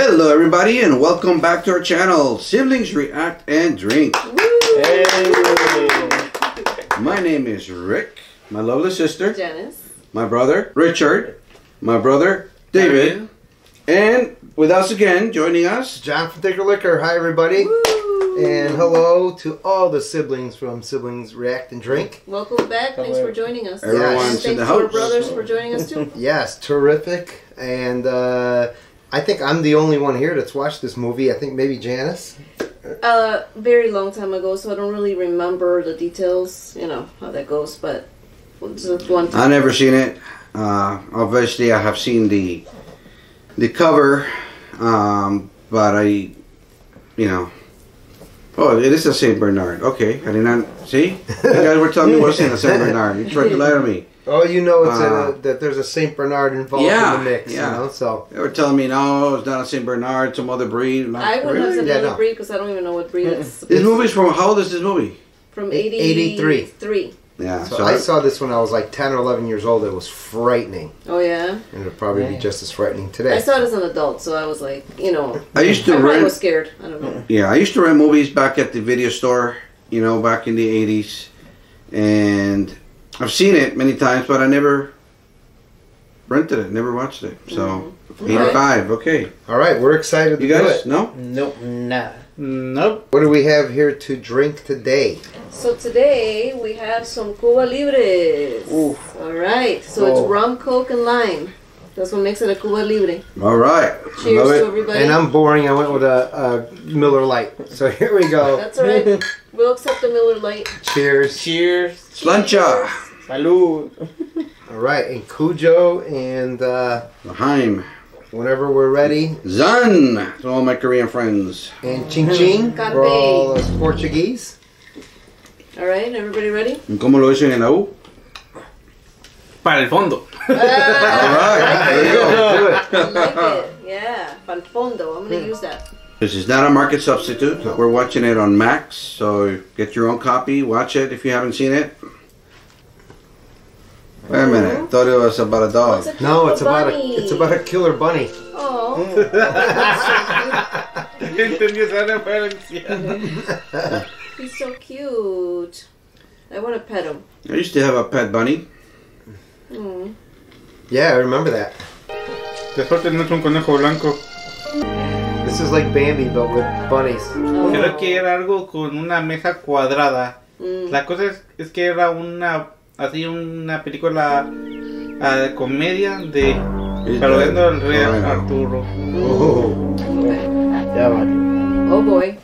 Hello everybody and welcome back to our channel, Siblings React and Drink. Hey. My name is Rick, my lovely sister, Janice, my brother, Richard, my brother, David, and with us again, joining us, John from Thicker Liquor. Hi everybody. Woo. And hello to all the siblings from Siblings React and Drink. Welcome back, thanks for joining us. Everyone's in the house. Thanks to our brothers for joining us too. Yes, terrific. And I think I'm the only one here that's watched this movie. I think maybe Janice? Very long time ago, so I don't really remember the details, you know, how that goes, but just one time. I've never seen it. Obviously, I have seen the cover, but I, you know. Oh, it is a St. Bernard. Okay, I did not, see? You guys were telling me it wasn't a St. Bernard. You tried to lie to me. Oh, you know it's that there's a St. Bernard involved in the mix, you know, so. They were telling me, no, it's not a St. Bernard, some other breed. I wouldn't have said another breed because I don't even know what breed it's. This movie's from, how old is this movie? From 83. Yeah. So I saw this when I was like 10 or 11 years old. It was frightening. Oh, yeah? And it'll probably be just as frightening today. I saw it as an adult, so I was like, you know, I was scared. I don't know. Yeah, I used to rent movies back at the video store, you know, back in the 80s. And I've seen it many times, but I never rented it, never watched it. So, 85, okay. All right, we're excited to do it. No? Nope. Nah. Nope. What do we have here to drink today? So today, we have some Cuba Libres. Oof. All right, so it's rum, coke, and lime. That's what makes it a Cuba Libre. All right. Cheers to everybody. And I'm boring. I went with a Miller Lite. So here we go. That's all right. We'll accept the Miller Lite. Cheers. Cheers. Slancha. Salud. All right, and Cujo and Lahaim. Whenever we're ready. Zan to all my Korean friends. And Ching Ching for all us Portuguese. All right, everybody ready? And como lo dicen en la U? Para el fondo. All right, there you go. Do it. I like it. Yeah, para el fondo. I'm going to use that. This is not a market substitute. No. We're watching it on Max, so get your own copy. Watch it if you haven't seen it. Wait a minute, I thought it was about a dog. It's a it's about a killer bunny. Oh. He's so cute. I want to pet him. I used to have a pet bunny. Mm. Yeah, I remember that. This is like Bambi but with bunnies. Creo que era algo con una mesa cuadrada. La cosa es que era una así una película comedia de parodiando al rey Arturo. Oh boy.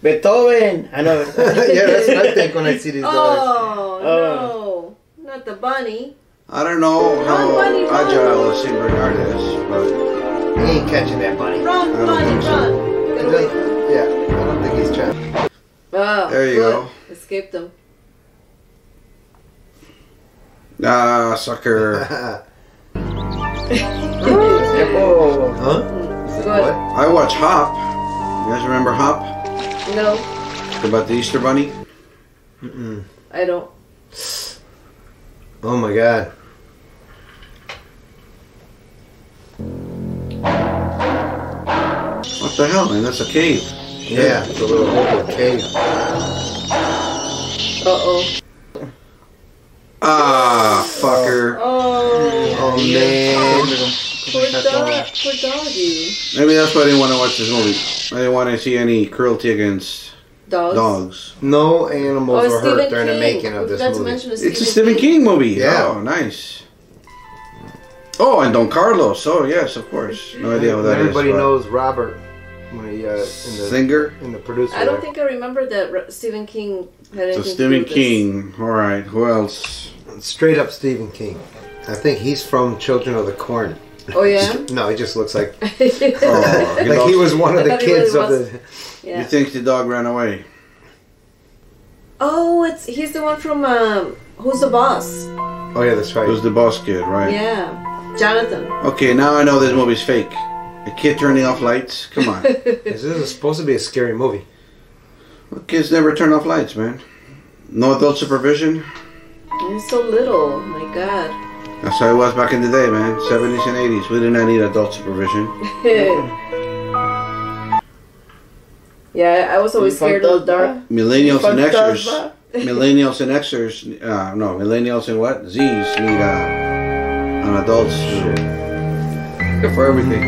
Beethoven. I know. Yeah, that's my take on I see these dogs. Oh no, not the bunny. I don't know how agile St. Bernard is, but he ain't catching that bunny. Run, bunny, run! Yeah, I don't think he's trying. Oh, there you go. Escaped him. Ah, sucker. Oh. Huh? What? I watch Hop. You guys remember Hop? No. About the Easter Bunny? Mm-mm. I don't. Oh my God. What the hell, man? That's a cave. Yeah, it's a little open cave. Uh-oh. Ah, fucker. Oh, man. Poor doggy. Maybe that's why I didn't want to watch this movie. I didn't want to see any cruelty against dogs. No animals were hurt during the making of this movie. It's a Stephen King movie. Yeah. Oh, nice. Oh, and Don Carlos. Oh, yes, of course. No idea what that is. Everybody knows Robert. Singer? And the producer. I don't think I remember that Stephen King had anything to do with this. So Stephen King. All right. Who else? Straight up Stephen King. I think he's from Children of the Corn. Oh, yeah? No, he just looks like... like he was one of the kids of the... Yeah. You think the dog ran away. Oh, he's the one from Who's the Boss? Oh, yeah, that's right. Who's the Boss kid, right? Yeah. Jonathan. Okay, now I know this movie's fake. A kid turning off lights? Come on. This is supposed to be a scary movie. Well, kids never turn off lights, man. No adult supervision. I'm so little. My God. That's how it was back in the day, man. 70s and 80s. We did not need adult supervision. Yeah, I was always scared of the dark. Millennials and what? Z's need an adult for everything.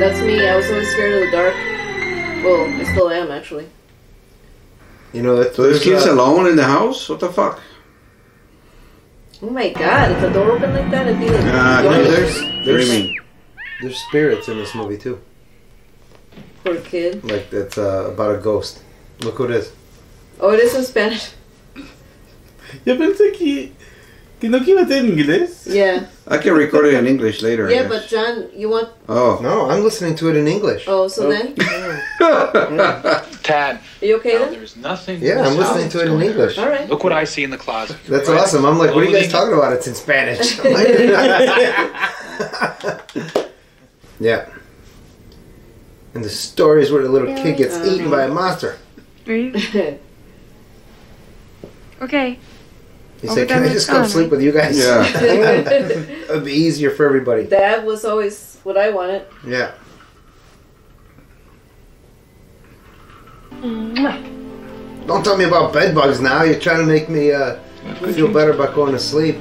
That's me. I was always scared of the dark. Well, I still am, actually. You know, this kid's alone in the house? What the fuck? Oh my god, if the door opened like that, it'd be like... There's spirits in this movie, too. Poor kid. Like, that's about a ghost. Look who it is. Oh, it is in Spanish. Yo pensé que no quiero hacer en inglés. Yeah. I can record it in English later. Yeah, but John, you want... Oh. No, I'm listening to it in English. Oh, so then? Tad. Are you okay then? There's nothing. Yeah, I'm listening to it in English. All right. Look what I see in the closet. That's awesome. I'm like, what are you guys talking about? It's in Spanish. I'm like, yeah. And the story is where the little kid gets eaten by a monster. Okay. He said, can I just come sleep with you guys? Yeah. It'd be easier for everybody. That was always what I wanted. Yeah. Don't tell me about bed bugs now. You're trying to make me feel better about going to sleep.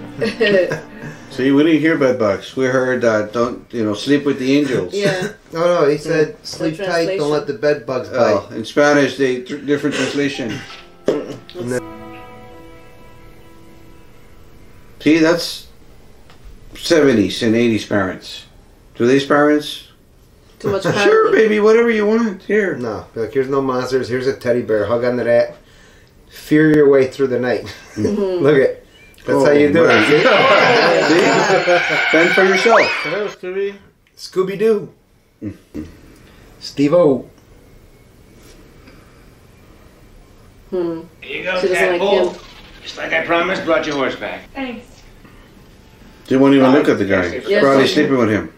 See, we didn't hear bed bugs. We heard, don't, you know, sleep with the angels. Yeah. No, no, he said, sleep tight, don't let the bed bugs bite. Oh, in Spanish, they different translation. And then, see, that's 70s and 80s parents. Today's parents... Too much power. Sure, baby, whatever you want. Here. No. Like, here's no monsters. Here's a teddy bear. Hug onto that. Fear your way through the night. Look it. That's how you do it. Fend for yourself. Hello, Scooby. Scooby Doo. Steve-O. Here you go, Cat. Just like I promised, brought your horse back. Thanks. They won't even look at the guy. Yes, probably sleeping with him.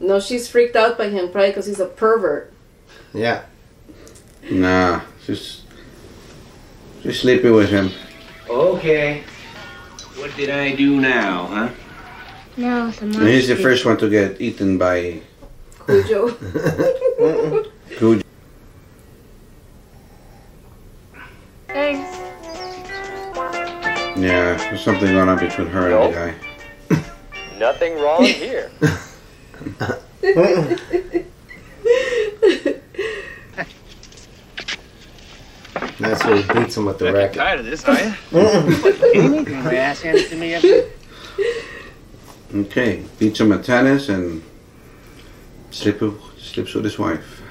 No, she's freaked out by him, probably because he's a pervert. Yeah. Nah, she's sleeping with him. Okay. What did I do now, huh? No, it's a monster. And he's the first one to get eaten by... Cujo. Cujo. Thanks. Yeah, there's something going on between her and the guy. Nothing wrong here. That's where he beats him with the racket. Tired of this, are you? My ass handed to me yesterday. Okay, beats him at tennis and sleeps with his wife.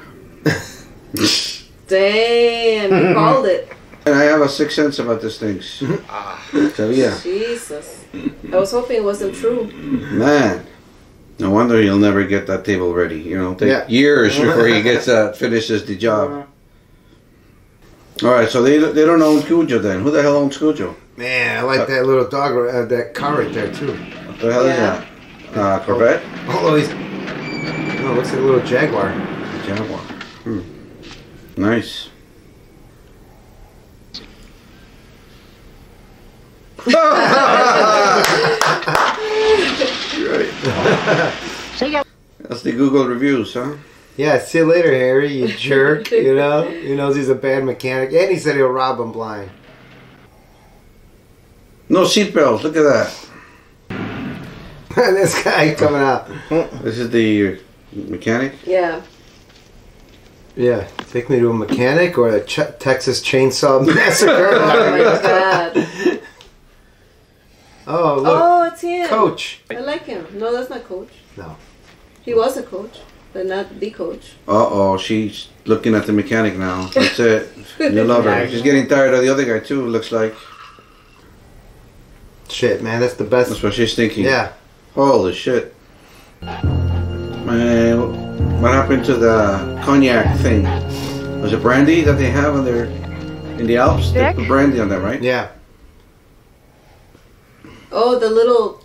Damn, you called it. And I have a sixth sense about these things. So, yeah. Jesus, I was hoping it wasn't true. Man. No wonder he'll never get that table ready. You know, take years before he gets finishes the job. All right, so they don't own Cujo then. Who the hell owns Cujo? Man, I like that little dog, that car right there too. What the hell is that? Corvette? Oh, he's... Oh, looks like a little Jaguar. Jaguar. Hmm. Nice. That's the Google reviews, huh? Yeah, see you later, Harry, you jerk. You know, he knows he's a bad mechanic, and he said he'll rob him blind. No seatbelts, look at that. This guy coming out. This is the mechanic? Yeah. Yeah, take me to a mechanic or a Texas Chainsaw Massacre. Oh my god. Oh, look. Oh, it's him. Coach. I like him. No, that's not Coach. No. He was a coach, but not the coach. Uh-oh, she's looking at the mechanic now. That's it. You love her. She's getting tired of the other guy, too, looks like. Shit, man, that's the best. That's what she's thinking. Yeah. Holy shit. Man, what happened to the cognac thing? Was it brandy that they have on their, in the Alps? They put brandy on that, right? Yeah. Oh, the little...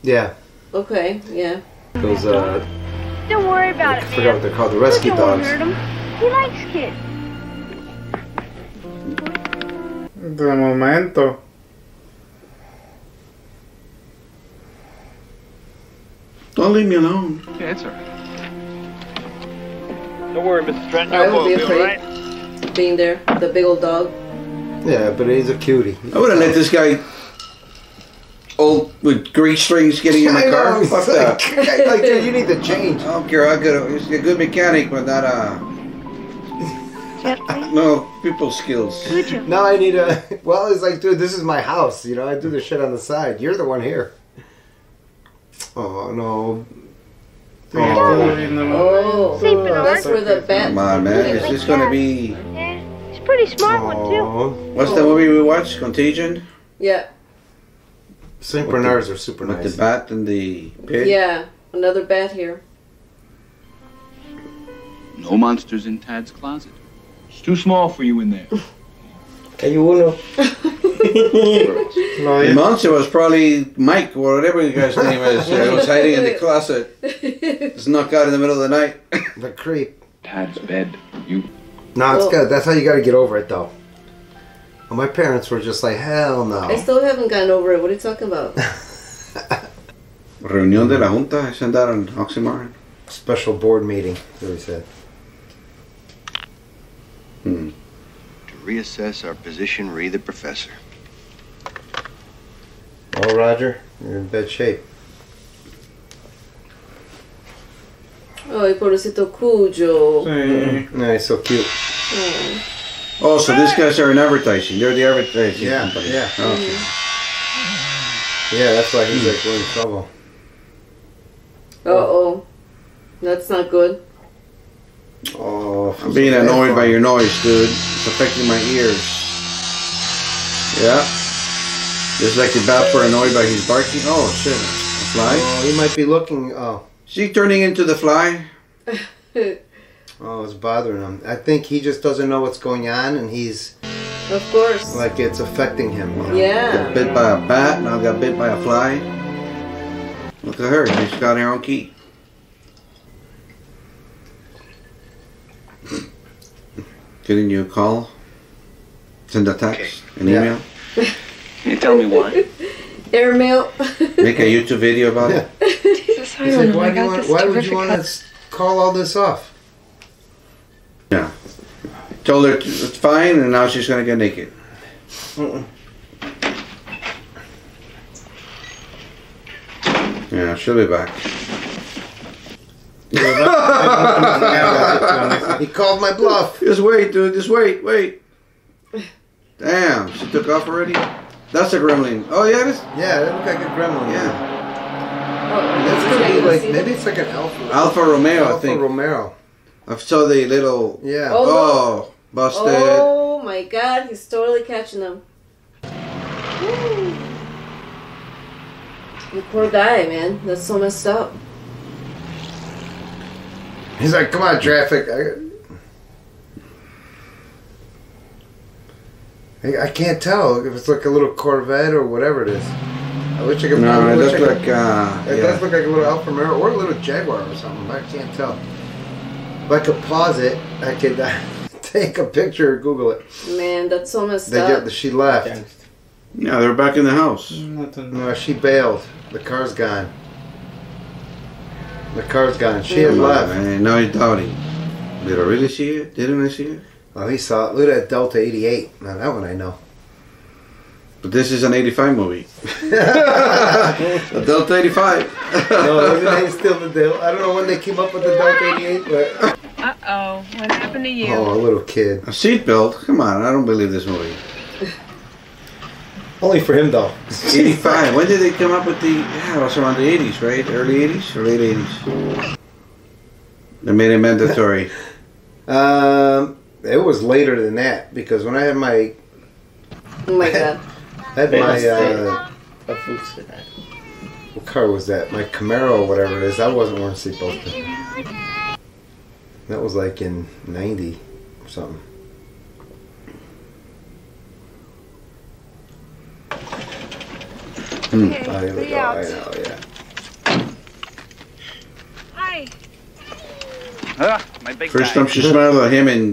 Yeah. Okay, yeah. Those, don't worry about it, man. I forgot what they're called, the rescue dogs. Hurt him. He likes kids. De momento. Don't leave me alone. Yeah, it's alright. Don't worry, Mr. Trent. I would be afraid being there, the big old dog. Yeah, but he's a cutie. I wouldn't let this guy, old with grease strings, getting in my car. Fuck that. Like, dude, you need to change. I don't care. I got a good mechanic, but not no people skills. Now I need a. Well, it's like, dude, this is my house. You know, I do this shit on the side. You're the one here. Oh no. Oh, that's where the bed. Come on, man. It's just gonna be. Yeah, he's a pretty smart one too. What's the movie we watched? Contagion. Yeah. St. Bernards are super nice. With the bat and the pig. Yeah, another bat here. No monsters in Tad's closet. It's too small for you in there. Hey, you wanna? The monster was probably Mike or whatever you guys' name is. He was hiding in the closet. Just knocked out in the middle of the night. The creep. Tad's bed. You. No, it's good. That's how you got to get over it, though. Well, my parents were just like, hell no. I still haven't gotten over it. What are you talking about? Reunión de la Junta. I sent out an oxymoron. Special board meeting. That's what he said. Hmm. To reassess our position, read the professor. Well, Roger, you're in bad shape. Oh, el pobrecito Cujo. Hey. Yeah, he's so cute. Oh. Oh, so these guys are in advertising. They're the advertising company. Yeah. Oh, okay. Yeah, that's why he's like, we're in trouble. Uh-oh. That's not good. Oh, I'm being annoyed by your noise, dude. It's affecting my ears. Yeah. Just like the bat were annoyed by his barking. Oh, shit. A fly? Oh, he might be looking. Oh. Is he turning into the fly? Oh, it's bothering him. I think he just doesn't know what's going on, and he's. Of course. Like it's affecting him. You know? Yeah. Got bit by a bat, and I got bit by a fly. Look at her. She's got her own key. Getting you a call, send a text, an email. You tell me why. Airmail. Make a YouTube video about it. Jesus, I don't know. Like, why would you want to call all this off? Yeah. Told her it's fine, and now she's gonna get naked. Yeah, she'll be back. He called my bluff. Just wait, dude. Just wait, wait. Damn, she took off already? That's a gremlin. Oh, yeah, it is? Yeah, that looked like a gremlin. Yeah. Oh, that's gonna be like, maybe it's like an Alfa Romeo, I think. Alfa Romeo. I saw the little. Yeah. Oh, busted. Oh, my God. He's totally catching them. Woo. You poor guy, man. That's so messed up. He's like, come on, traffic. I can't tell if it's like a little Corvette or whatever it is. I wish I could. No, it does look like. It does look like a little Alfa Romeo or a little Jaguar or something. I can't tell. If I could pause it, I could take a picture or Google it. Man, that's so messed up. She left. No, they're back in the house. No, she bailed. The car's gone. The car's gone. She had left. Man, no, he's doubting. Did I really see it? Didn't I see it? Oh, he saw it. Look at that Delta 88. Now, that one I know. But this is an 85 movie. Delta 85. No, isn't it still the deal? I don't know when they came up with the Delta 88, but... Uh-oh. What happened to you? Oh, a little kid. A seatbelt? Come on. I don't believe this movie. Only for him, though. 85. When did they come up with the... Yeah, it was around the 80s, right? Early 80s or late 80s? They made it mandatory. It was later than that, because when I had my... Oh, my God. I had my... what car was that? My Camaro or whatever it is. I wasn't wearing seatbelts. That was like in 90 or something. Okay, oh, here we go. I know, yeah. Hi. My big first time she smiled at him in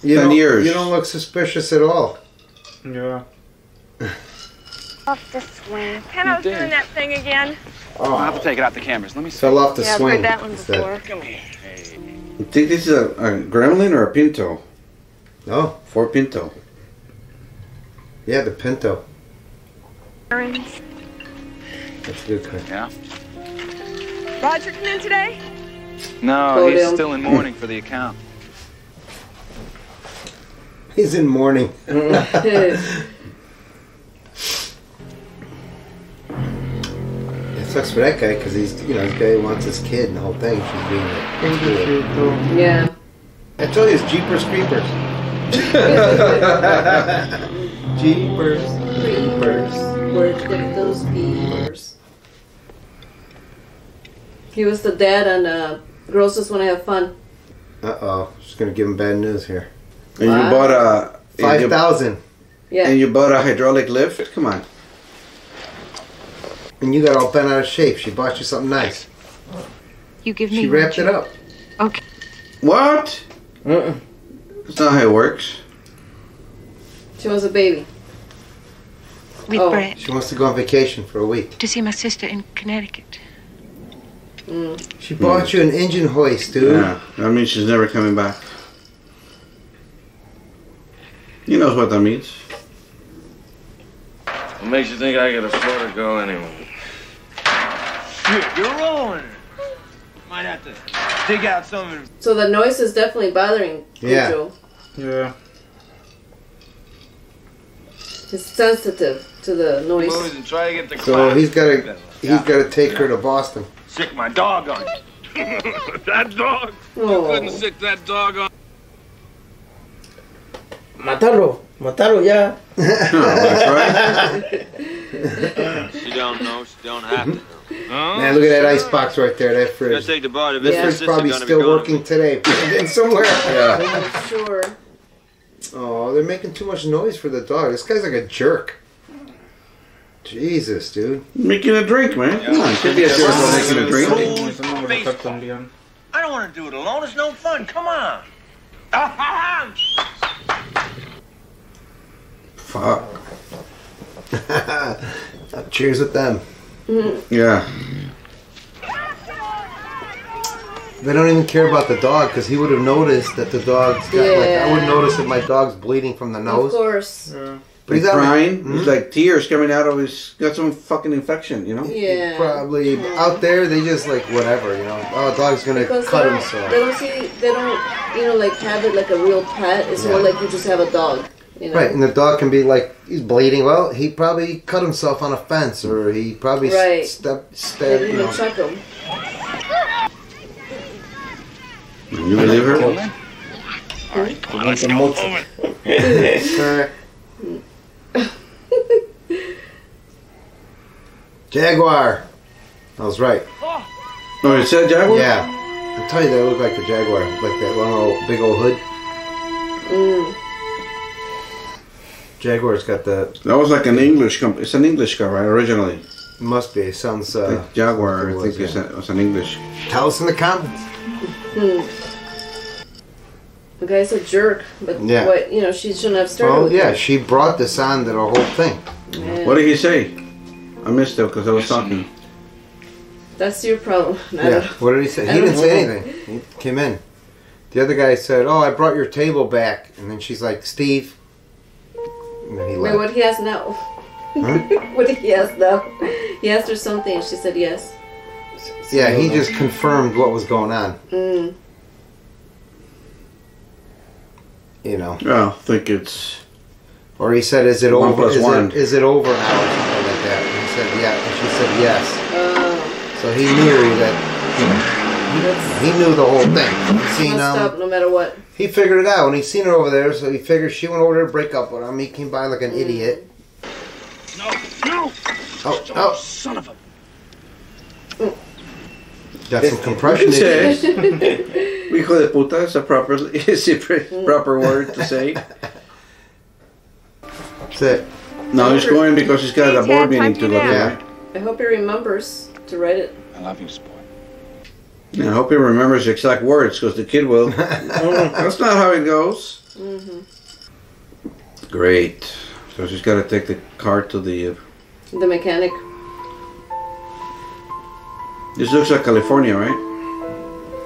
10 years. You don't look suspicious at all. Yeah. Off the swing. Hello, doing that thing again. Oh. I'll have to take it out the cameras. Let me see. Fell off the swing. I've heard that one before. Come here. Hey. You think this is a Gremlin or a Pinto? No. Ford Pinto. Yeah, the Pinto. Orange. That's a good car. Yeah. Roger come in today? No, Go he's down. Still in mourning for the account. He's in mourning. It sucks for that guy because he's, you know, this guy wants his kid and the whole thing. She's being like, yeah. I told you it's Jeepers Creepers. Jeepers Creepers. Where could those beavers? He was the dad on Gross Want to Have Fun. Uh oh, she's gonna give him bad news here. And wow. You bought a 5,000. Yeah. And you bought a hydraulic lift. Come on. And you got all bent out of shape. She bought you something nice. You give me. She wrapped it up. Okay. What? That's not how it works. She was a baby. With Brett. She wants to go on vacation for a week. To see my sister in Connecticut. Mm. She bought you an engine hoist, dude. Yeah. I mean, she's never coming back. You know what that means. What makes you think I could afford to go anyway? Shit, you're rolling. Might have to dig out some of them. So the noise is definitely bothering Cujo. Yeah. He's sensitive to the noise. And try to get the so he's gotta take her to Boston. Sick my dog on. That dog. Oh. You couldn't sick that dog on. Matalo. Matalo, yeah. She don't know. She don't have to know. Man, look at that ice box right there. That fridge. Take the bar to this fridge probably still working today. It's somewhere. Yeah. I'm sure. Oh, they're making too much noise for the dog. This guy's like a jerk. Jesus, dude. Making a drink, man. Come on. Should be a jerk for making a drink. I don't want to do it alone. It's no fun. Come on. Fuck. Cheers with them. Yeah. They don't even care about the dog because he would have noticed that the dog's got, like, I would notice that my dog's bleeding from the nose. Of course. Yeah. But he's crying. He's like tears coming out of his, got some fucking infection, you know? Yeah. Probably. Out there, they just like, whatever, you know? Oh, a dog's gonna cut himself. They don't see, they don't, you know, like have it like a real pet. It's more like you just have a dog. You know? Right, and the dog can be like, he's bleeding. Well, he probably cut himself on a fence, or he probably stabbed. You know. Check him. You believe her? All right, come on, let's go over. Jaguar. I was right. Oh, you said Jaguar? Yeah, I tell you, they look like the Jaguar, like that long old, big old hood. Mm. Jaguar's got the... That was like an English company. It's an English car, right, originally? It must be. It sounds... like Jaguar, I think it was an English. Tell us in the comments. The guy's a jerk, but what, you know, she shouldn't have started with him. She brought this on to the whole thing. Yeah. What did he say? I missed it because I was talking. That's your problem. Yeah, what did he say? He didn't say anything. He came in. The other guy said, oh, I brought your table back. And then she's like, Steve... Wait, what he asked now? Huh? What did he ask now? He asked her something and she said yes. Yeah, he just confirmed what was going on. Mm. You know. Yeah, I think it's... Or he said, is it over? Is it over now? Or something like that. And he said yeah, and she said yes. So he knew that... You know, he knew the whole thing. He'd seen no matter what. He figured it out when he seen her over there, so he figured she went over there to break up with him. He came by like an idiot. No, no! Oh, son of a... Got some compression issues. We call it puta, it's a proper word to say. That's it. No, he's going because he's got a board meeting to look at. I hope he remembers to write it. I love you, sport. I hope he remembers the exact words, because the kid will. That's not how it goes. Great. So she's got to take the car to the mechanic. This looks like California, right?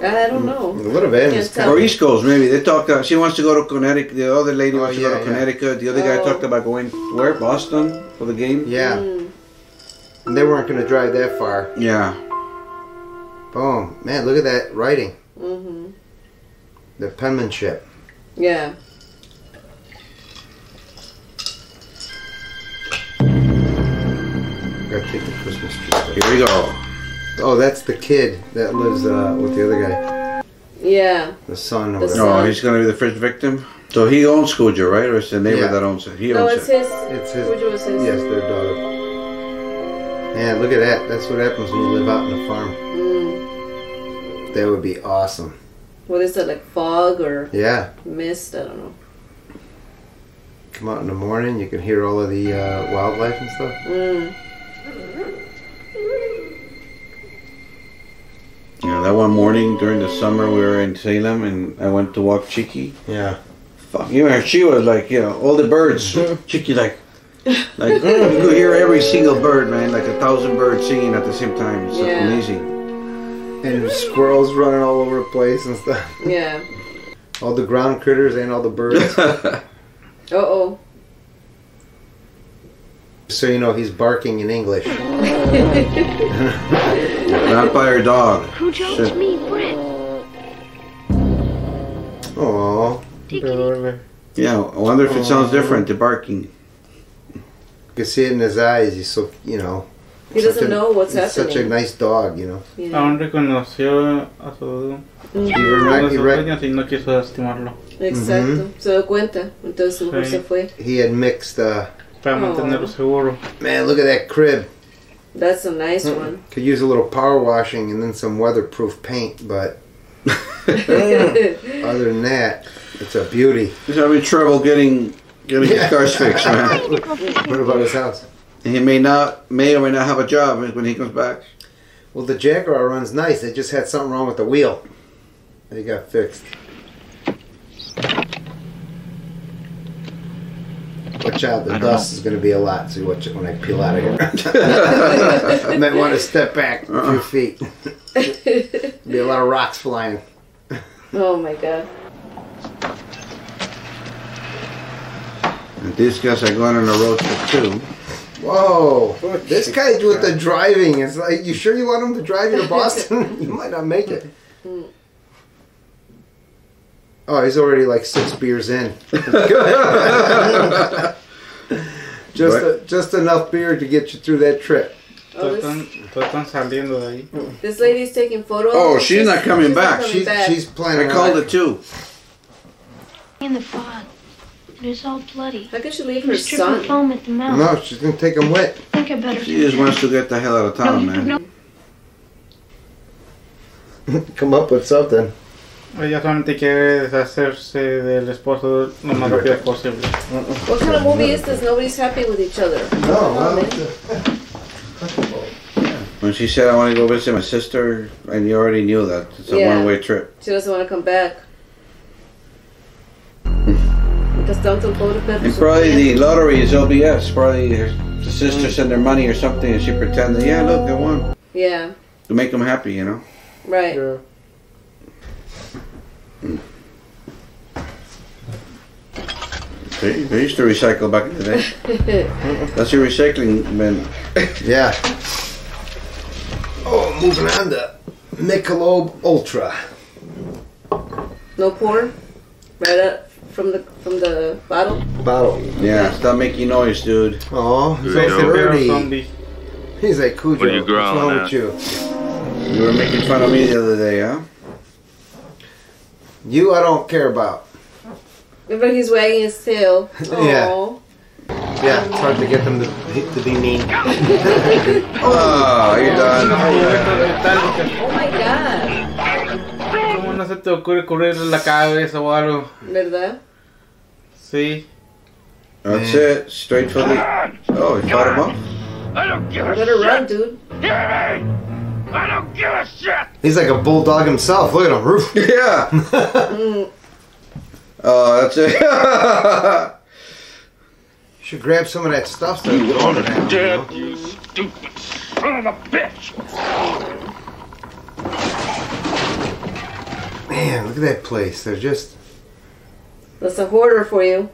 I don't know. What a van is. Or East Coast, maybe. They talked about, she wants to go to Connecticut. The other lady wants to go to Connecticut. The other guy talked about going where? Boston for the game? Yeah. And they weren't going to drive that far. Yeah. Boom. Man, look at that writing. Mm-hmm. The penmanship. Yeah. Gotta take the Christmas tree. Here we go. Oh, that's the kid that lives with the other guy. Yeah. The son. No, he's gonna be the first victim. So he owns Cujo, right? Or it's the neighbor that owns it? He owns it. No, it's his. It's his. Cujo is his. Yes, their daughter. Man, look at that. That's what happens when you live out on the farm. Mm. That would be awesome. What is that, like fog or mist? I don't know. Come out in the morning, you can hear all of the wildlife and stuff. Mm. You know, that one morning during the summer we were in Salem and I went to walk Chicky. Yeah. Fuck, you know, she was like, you know, all the birds. Chicky like you could hear every single bird, man, like 1,000 birds singing at the same time. It's amazing. And squirrels running all over the place and stuff. Yeah. All the ground critters and all the birds. Uh-oh. So you know he's barking in English. Vampire dog. Cujo's me, Brett. Aww. Yeah, I wonder if it sounds different, the barking. You can see it in his eyes, he's so, you know. He doesn't know what's happening. He's such a nice dog, you know. Yeah. Aún reconoció a su dueño y no quiso lastimarlo. Exacto. Se dio cuenta, entonces mejor se fue. He had mixed para mantenerlo seguro. Man, look at that crib. That's a nice one. Could use a little power washing and then some weatherproof paint, but other than that, it's a beauty. He's having trouble getting his cars fixed, man. What about his house? And he may or may not have a job when he comes back. Well, the Jaguar runs nice. It just had something wrong with the wheel. It got fixed. Watch out, the dust is going to be a lot, so watch it when I peel out of here. You might want to step back a few feet. There'll be a lot of rocks flying. Oh my god. And these guys are going on a road trip too. Whoa! This guy with the driving is like, you sure you want him to drive you to Boston? You might not make it. Oh, he's already like 6 beers in. just enough beer to get you through that trip. Oh, this lady's taking photos. Oh, she's not coming back. She's planning. I called it too. In the fog. It is all bloody. How could she leave her son? Foam at the mouth. No, she's going to take him wet. I think I better. She just wants to get the hell out of town, man. No. Come up with something. Ella solamente quiere deshacerse del esposo lo más rápido posible. What kind of movie is this? Nobody's happy with each other. No, when she said I want to go visit my sister, and you already knew that. It's a one-way trip. She doesn't want to come back. And probably the lottery is LBS. Probably the sisters send their money or something and she pretended, yeah, look, I won. Yeah. To make them happy, you know? Right. Yeah. They used to recycle back in the day. That's your recycling bin. Yeah. Oh, moving on to Michelob Ultra. No porn? Right up from the bottle? Bottle. Yeah, stop making noise, dude. Oh, he's so dirty. He's like, Cujo, what's wrong with you? You were making fun of me the other day, huh? You I don't care about. But he's wagging his tail. Aww. Yeah. Yeah, it's hard to get them to be mean. Oh, you're done. Oh my god. ¿Cómo no se te ocurre cubrir la cabeza o algo? ¿Verdad? Sí. That's it. Straight for the... Oh, he fought him off. I don't give a shit. Better run, dude. Hear me! I don't give a shit! He's like a bulldog himself. Look at him. Roof. Yeah. That's it. You should grab some of that stuff. That you want to dead, you stupid son of a bitch! Man, look at that place. They're just... That's a hoarder for you.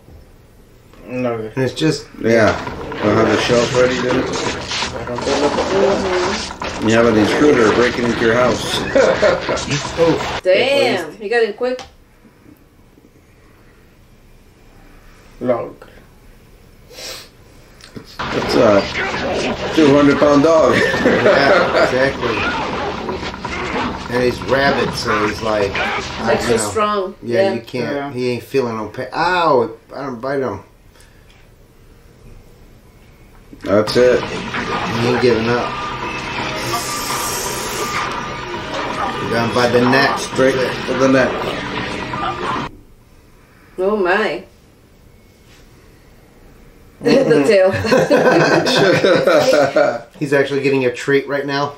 No. And it's just... Yeah. Don't have the shelf ready, do you? Mm-hmm. You have an intruder breaking into your house. Oh. Damn. You got in quick? Long. That's a 200-pound dog. Yeah, exactly. And he's rabid, so he's like... Extra strong. Yeah, you can't... Yeah. He ain't feeling no pain. Ow! I don't bite him. That's it. He ain't giving up. Down by the neck. Straight to the neck. Oh, my. The tail. He's actually getting a treat right now.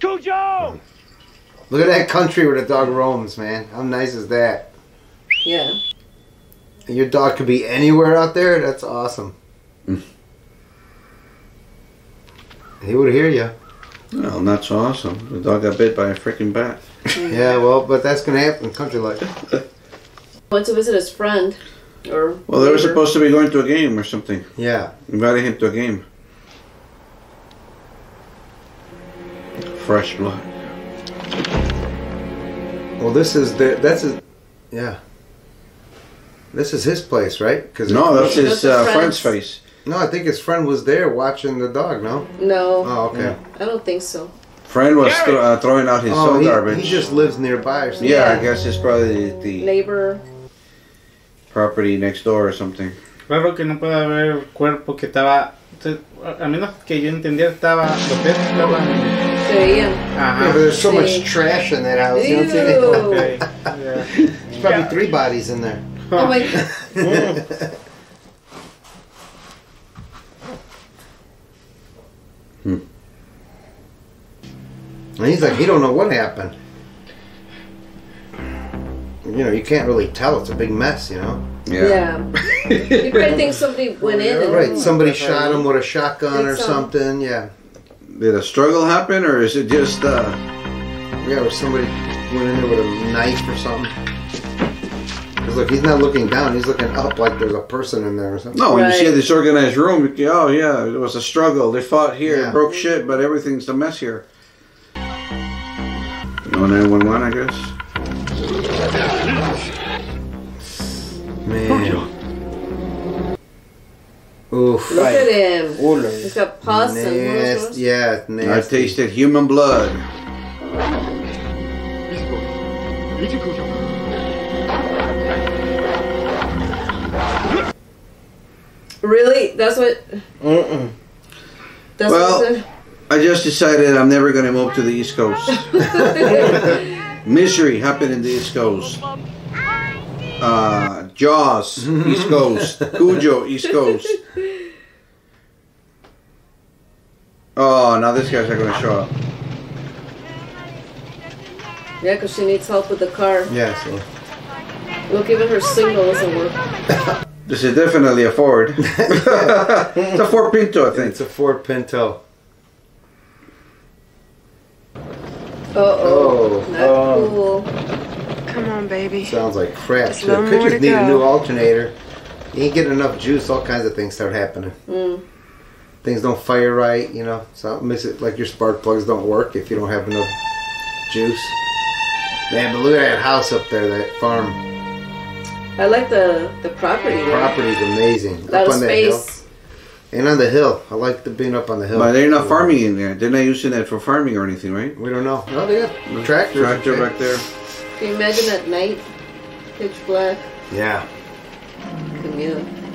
Cujo! Look at that country where the dog roams, man. How nice is that? Yeah. And your dog could be anywhere out there? That's awesome. Mm. He would hear you. Well, that's awesome. The dog got bit by a freaking bat. Yeah, well, but that's going to happen in country life. Went to visit his friend. Or well, they were supposed to be going to a game or something. Yeah. Invited him to a game. Fresh blood. Well, this is the... That's his... Yeah. This is his place, right? 'Cause no, that's his friend's face. No, I think his friend was there watching the dog, no? No. Oh, okay. Yeah. I don't think so. Friend was throwing out his own garbage. He just lives nearby or something. Yeah, I guess it's probably the... Neighbor... Property next door or something. Claro que no puede haber el cuerpo que estaba, a menos que yo entendía estaba los peces estaban. Yeah, there's so much trash in that house. You know, okay. Yeah. There's probably 3 bodies in there. Oh my God. And he's like, he don't know what happened. You know, you can't really tell. It's a big mess, you know? Yeah. Yeah. You probably think somebody went in and... Right, somebody shot him with a shotgun or something, yeah. Did a struggle happen, or is it just, Yeah, or somebody went in there with a knife or something. Because, look, he's not looking down. He's looking up like there's a person in there or something. No, when you see a disorganized room, you go, oh, yeah, it was a struggle. They fought here, broke shit, but everything's a mess here. No 911, I guess. Man. Oof. Look at him. He's got pus and... Yeah, nasty. I tasted human blood. Really? That's what... Mm-mm. That's well, I just decided I'm never going to move to the East Coast. Misery happened in the East Coast. Jaws, East Coast. Cujo, East Coast. Oh, now this guy's not going to show up. Yeah, because she needs help with the car. Yeah, so... Look, even her signal doesn't work. This is definitely a Ford. It's a Ford Pinto, I think. It's a Ford Pinto. Uh-oh. Oh, not cool. Come on, baby. Sounds like crap. The pictures need a new alternator. You ain't getting enough juice. All kinds of things start happening. Mm. Things don't fire right, you know. Something makes it like your spark plugs don't work if you don't have enough juice. Man, but look at that house up there, that farm. I like the property. The property's amazing. A lot of space. And on the hill. I like being up on the hill. But they're not farming in there. They're not using it for farming or anything, right? We don't know. No, they got tractors. Tractor back there. Can you imagine at night? Pitch black. Yeah.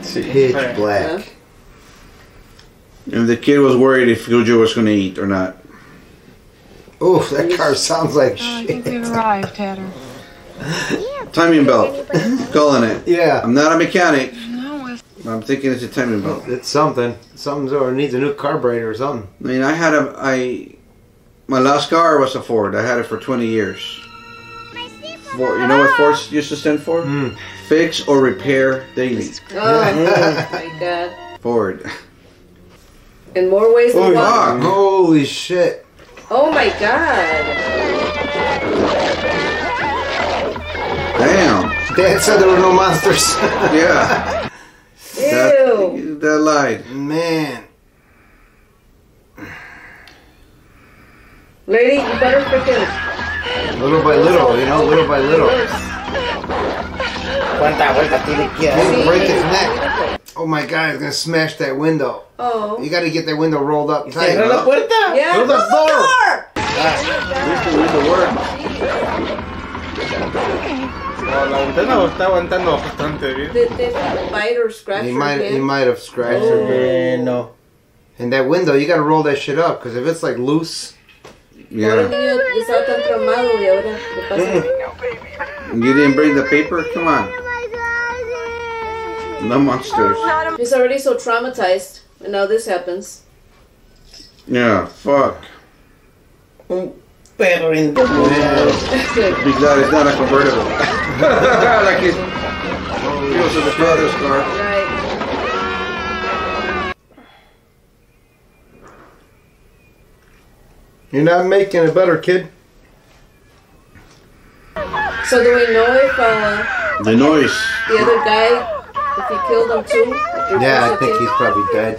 Pitch black. Yeah. And the kid was worried if Gujo was going to eat or not. Oof, that car sounds like shit. I think we've arrived, Tanner. Timing belt. Calling it. Yeah. I'm not a mechanic. I'm thinking it's a timing belt. It's something. Something's over. It needs a new carburetor or something. I mean, I had a... My last car was a Ford. I had it for 20 years. Ford, you know what Ford used to stand for? Mm. Fix or repair daily. Oh, my God. Ford. In more ways than one. Holy shit. Oh, my God. Dad said there were no monsters. Yeah. Ew. That lied. Man. Lady, you better freaking... Little by little, you know, little by little. Break his neck. Oh my God, he's gonna smash that window. Oh. You gotta get that window rolled up tight. Roll the window? Yeah, roll the door! Did they bite or scratch her head? He might have scratched her head. No. And that window, you gotta roll that shit up, because if it's like loose... Yeah. You didn't bring the paper? Come on. No monsters. He's already so traumatized, and now this happens. Yeah, fuck. Pero in the be glad it's not a convertible. Like it goes in the brother's car. Right. You're not making it better, kid. So do we know if the noise? The other guy, if he killed him too? Yeah, I think he's probably dead.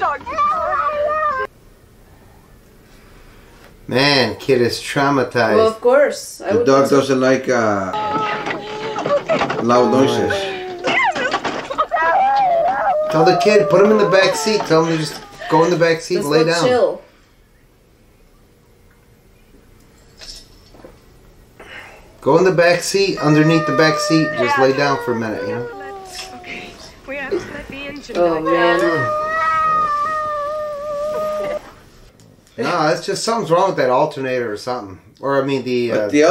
Man, kid is traumatized. Well, of course. The dog doesn't like loud noises. Tell the kid, put him in the back seat. Tell him to just go in the back seat and lay down. Chill. Go in the back seat, underneath the back seat. Just lay down for a minute, you know? Okay. We have to let the engine oh, man. Down. No, it's just something's wrong with that alternator or something. Or, I mean, the... But the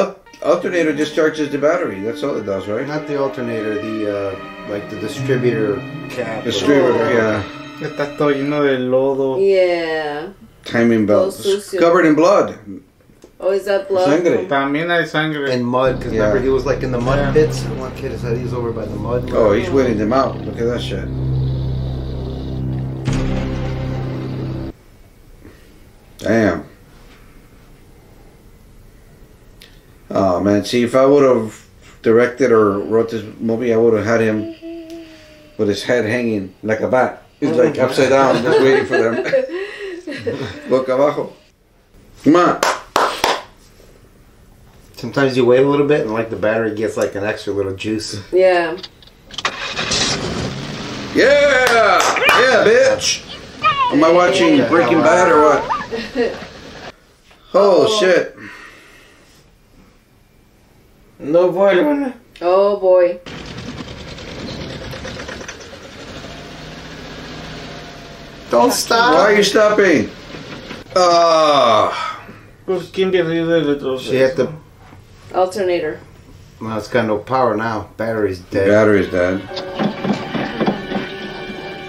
alternator discharges the battery. That's all it does, right? Not the alternator. The, like, the distributor cap. Distributor, yeah. Está todo lleno de lodo. Yeah. Timing belt. It's covered in blood. Oh, is that blood? Sangre. También hay sangre. And mud, because remember he was, like, in the mud pits? One kid said he was over by the mud. Oh, he's waiting them out. Look at that shit. Damn. Oh man, see if I would have directed or wrote this movie, I would have had him with his head hanging like a bat. He's like upside down, just waiting for them. Boca abajo. Come on. Sometimes you wait a little bit and like the battery gets like an extra little juice. Yeah. Yeah! Yeah, bitch! Am I watching Breaking Bad or what? Oh shit. No boy. Oh boy. Don't stop. Why are you stopping? She had the alternator. Well, it's got no power now. Battery's dead. Battery's dead.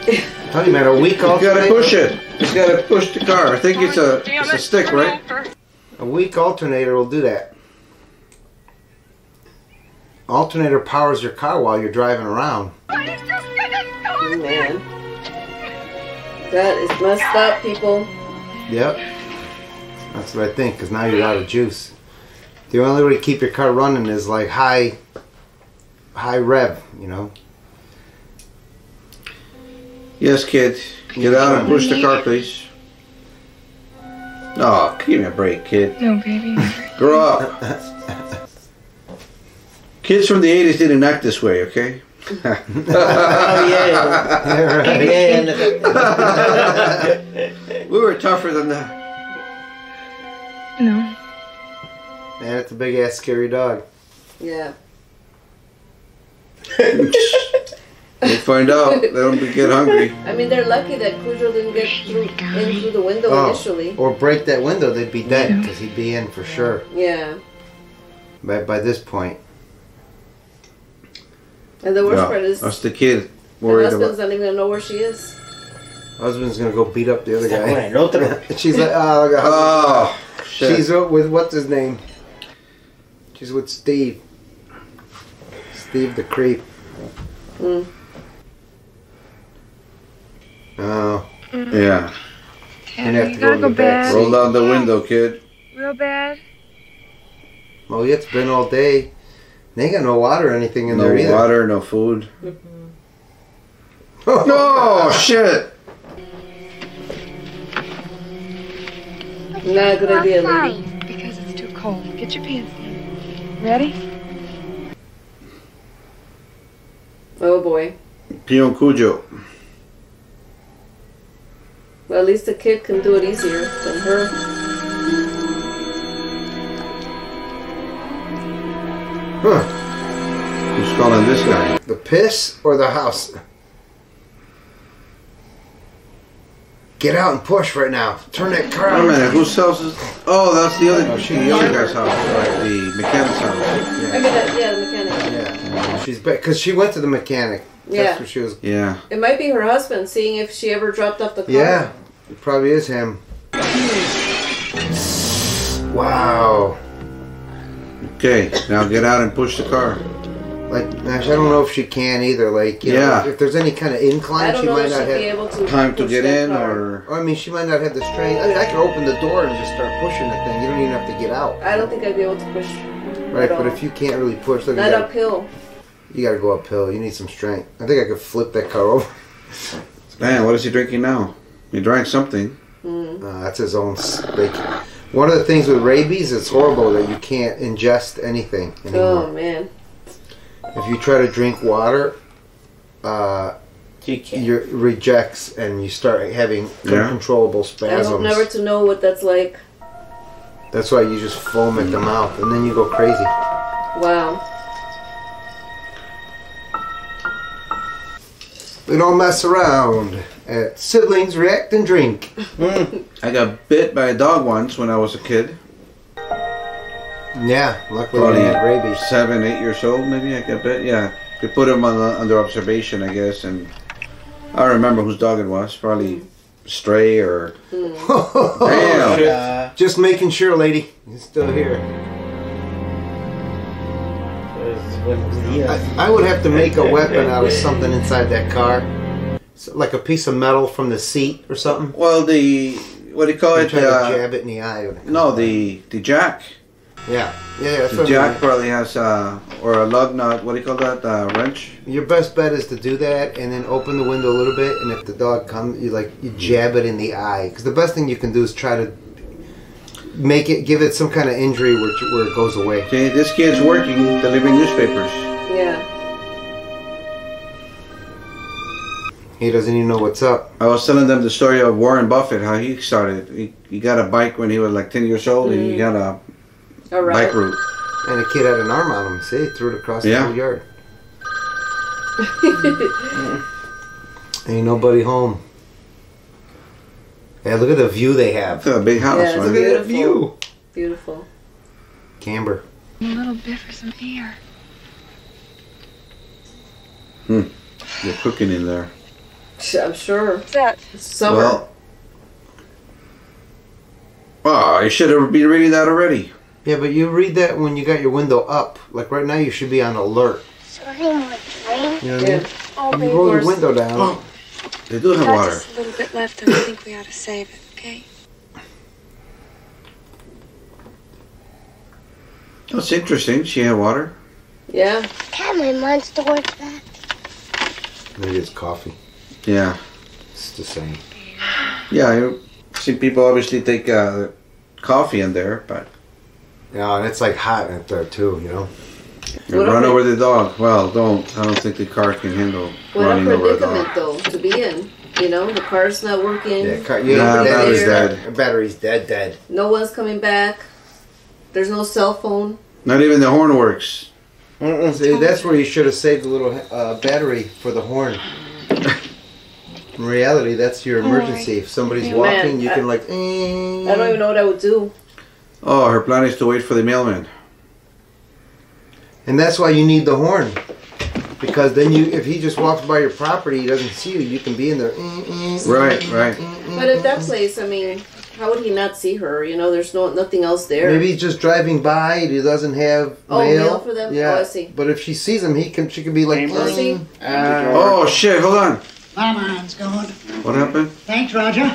I thought you meant a weak alternator. You gotta push it. You gotta push the car. I think it's a stick, right? A weak alternator will do that. Alternator powers your car while you're driving around. Man. That is messed up, people. Yep. That's what I think, because now you're out of juice. The only way to keep your car running is like high rev, you know? Yes, kid. Get out and push the car, please. Oh, give me a break, kid. No, baby. Grow up. Kids from the 80s didn't act this way, okay? Oh, yeah. You're right. Yeah. We were tougher than that. No. Man, that's a big-ass scary dog. Yeah. They find out. They don't get hungry. I mean, they're lucky that Cujo didn't get in through the window initially. Or break that window, they'd be dead, because he'd be in for sure. Yeah. By this point. And the worst part is... That's the kid worried about... husband's not even going to know where she is. Husband's going to go beat up the other guy. She's like, oh, God. Oh, shit. She's with what's his name? She's with Steve. Steve the creep. Mm. Oh, yeah. And have to go back. Roll down the window, kid. Real bad. Well, it's been all day. They ain't got no water or anything in there either. No water, no food. No shit! Not a good idea, lady. Because it's too cold. Get your pants down. Ready? Oh boy. Pion Cujo. Well, at least the kid can do it easier than her. Huh. Who's calling this guy? The piss or the house? Get out and push right now. Turn that car out. Wait a minute, whose house is... Oh, that's the other, the other guy's house. Right, the mechanic's house. Yeah. I mean, yeah, the mechanic. Yeah. She's back, because she went to the mechanic. Yeah. That's where she was. Yeah. It might be her husband, seeing if she ever dropped off the car. Yeah. It probably is him. Wow. Okay, now get out and push the car. Like, I don't know if she can either. Like, you know, if there's any kind of incline, she might not have time to get in, or I mean, she might not have the strength. I mean, I could open the door and just start pushing the thing. You don't even have to get out. I don't think I'd be able to push. Right, but if you can't really push, look, not uphill. You gotta go uphill. You need some strength. I think I could flip that car over. Man, what is he drinking now? He drank something. Mm. That's his own. Like, one of the things with rabies, it's horrible that you can't ingest anything anymore. Oh man. If you try to drink water, it rejects and you start having uncontrollable spasms. I hope never to know what that's like. That's why you just foam at the mouth and then you go crazy. Wow. We don't mess around at Siblings React and Drink. I got bit by a dog once when I was a kid. Yeah, luckily I had rabies. 7, 8 years old, maybe I got bit. Yeah, they put him under observation, I guess, and I don't remember whose dog it was. Probably stray or. Damn. Just making sure, lady, he's still here. I would have to make a weapon out of something inside that car, like a piece of metal from the seat or something. Well, what do you call it? Try to jab it in the eye. No, the jack. Yeah. The jack probably has or a lug nut. What do you call that? Wrench. Your best bet is to do that, and then open the window a little bit, and if the dog comes, you jab it in the eye. Because the best thing you can do is try to give it some kind of injury where it goes away. Okay, this kid's working delivering newspapers. Yeah. He doesn't even know what's up. I was telling them the story of Warren Buffett, how he started. He got a bike when he was like 10 years old, and he got a bike route. And a kid had an arm on him, see? He threw it across the whole yard. Ain't nobody home. Yeah, look at the view they have. A big house. Yeah, look at the view. Beautiful. Camber. A little bit for some air. You're cooking in there. I'm sure. What's that? It's summer. Well, I should have been reading that already. Yeah, but you read that when you got your window up. Like right now, you should be on alert. Sorry, you know what I mean? Oh, you roll your window down. Oh. They do have water. Just a little bit left, and I think we ought to save it, okay? That's interesting. She had water. Yeah. Can my mind store that? Maybe it's coffee. Yeah. It's the same. Yeah, you see people obviously take coffee in there, but... Yeah, and it's like hot in there too, you know? Run over the dog. Well, don't. I don't think the car can handle running over a dog. Though, to be in. You know, the car's not working. Yeah, battery's dead. The battery's dead. No one's coming back. There's no cell phone. Not even the horn works. See, that's where you should have saved a little battery for the horn. In reality, that's your emergency. If somebody's walking, you can like... I don't even know what I would do. Oh, her plan is to wait for the mailman. And that's why you need the horn, because then if he just walks by your property, he doesn't see you. You can be in there. Right. But at that place, I mean, how would he not see her? You know, there's nothing else there. Maybe he's just driving by. He doesn't have mail for them. Yeah. Oh, I see. But if she sees him, she can be like, oh shit! Hold on. My mind's going. What happened? Thanks, Roger.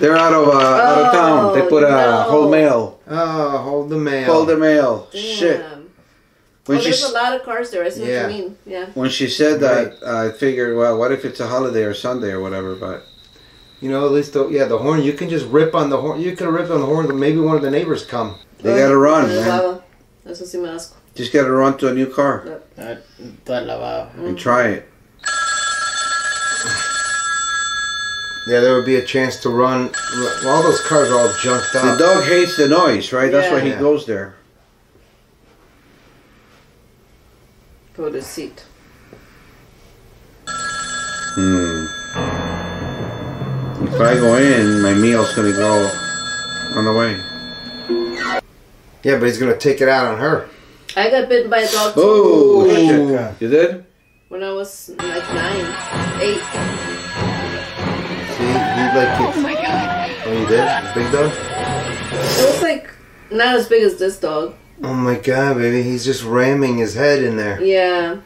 They're out of town. They put a whole mail. Oh, hold the mail. Shit. Well, there's a lot of cars there. I see what you mean. Yeah. When she said that, I figured, well, what if it's a holiday or Sunday or whatever? But you know, at least the horn. You can just rip on the horn. You can rip on the horn. But maybe one of the neighbors come. They gotta run, man. Just gotta run to a new car. Yep. And try it. Yeah, there would be a chance to run. All those cars are all junked up. The dog hates the noise, right? Yeah. That's why he goes there. Go to seat. If I go in, my meal's gonna go on the way. Yeah, but he's gonna take it out on her. I got bitten by a dog too. Oh, you did? When I was like 9, 8. Like oh my god. Oh, you did? A big dog? It was like not as big as this dog. Oh my god, baby. He's just ramming his head in there. Yeah.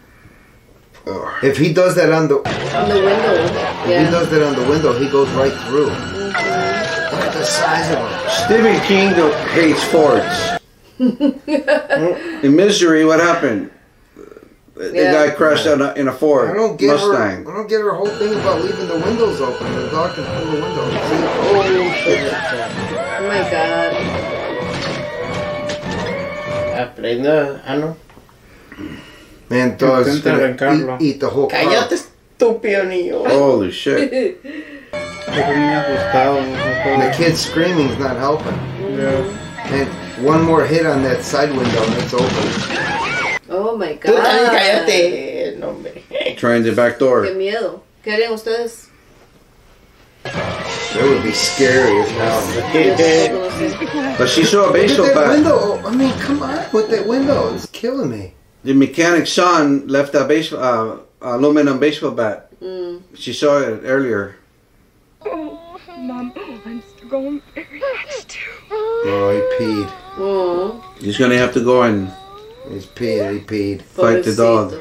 If he does that on the... on the window. If he does that on the window, he goes right through. Mm-hmm. Look at the size of him. Stephen King hates Fords. In Misery, what happened? The guy crashed in a Ford Mustang. I don't get her whole thing about leaving the windows open. The dog can pull the windows. Oh my god. Man, dogs eat the whole car. Cállate, estúpido niño. Holy shit. The kid screaming is not helping. Yeah. And one more hit on that side window and it's open. Oh my god. Cállate, no, trying the back door. Qué miedo. ¿Qué harían ustedes? That would be scary as hell. But she saw a baseball bat. I mean, come on with that window. It's killing me. The mechanic's son left a baseball, aluminum baseball bat. Mm. She saw it earlier. Oh, Mom, I'm still going very much too. Oh, he peed. Oh. He's gonna have to go and... he's peed, Fight the dog.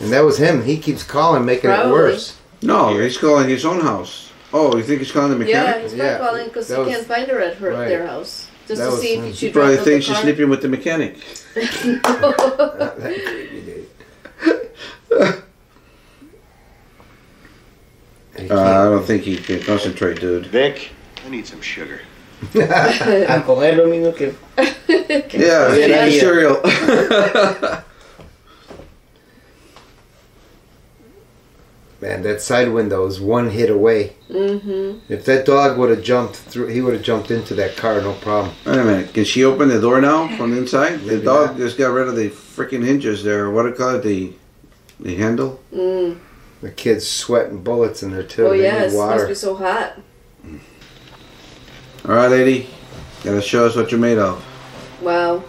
And that was him. He keeps calling, making it worse. No, he's calling his own house. Oh, you think he's calling the mechanic? Yeah, he's calling because he can't find her at their house. Just to see if she probably thinks she's sleeping with the mechanic. I don't think he can concentrate, dude. Vic, I need some sugar. Yeah, cereal. Man, that side window is one hit away. Mm-hmm. If that dog would have jumped through, he would have jumped into that car, no problem. Wait a minute, can she open the door now from the inside? The dog just got rid of the freaking hinges there. What do you call it? The handle? Mm. The kid's sweating bullets in there too. Oh yeah, it must be so hot. Alright, lady. Gotta show us what you're made of. Wow.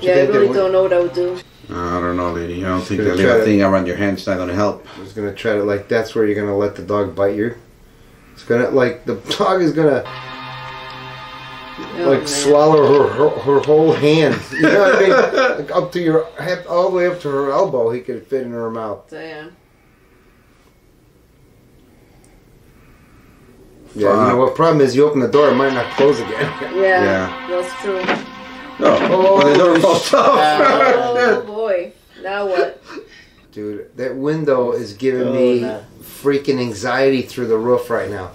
Yeah, I really don't know what I would do. I don't know, lady. I don't think that little thing around your hand's not gonna help. I was gonna try to, like, that's where you're gonna let the dog bite you. It's gonna, like, the dog is gonna, like, swallow her whole hand. You know what I mean? Like, up to your, all the way up to her elbow, he could fit in her mouth. Damn. Yeah, you know what problem is, you open the door, it might not close again. Yeah, that's true. No, the door falls off. Oh boy, now what? Dude, that window is giving me freaking anxiety through the roof right now.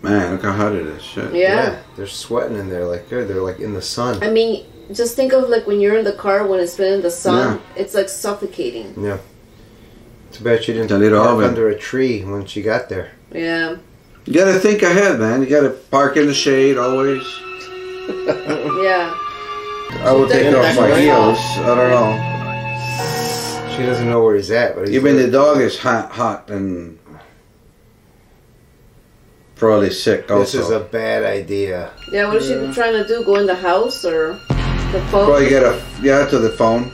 Man, look how hot it is. Shit. Yeah, they're sweating in there, like they're like in the sun. I mean, just think of like when you're in the car when it's been in the sun, it's like suffocating. Yeah. Too bad she didn't park under a tree when she got there. Yeah. You gotta think ahead, man. You gotta park in the shade always. Yeah. I would take off my heels. I don't know. She doesn't know where he's at. But he's even the dog is hot and probably sick also. This is a bad idea. Yeah, what is she trying to do? Go in the house or the phone? Probably get to the phone.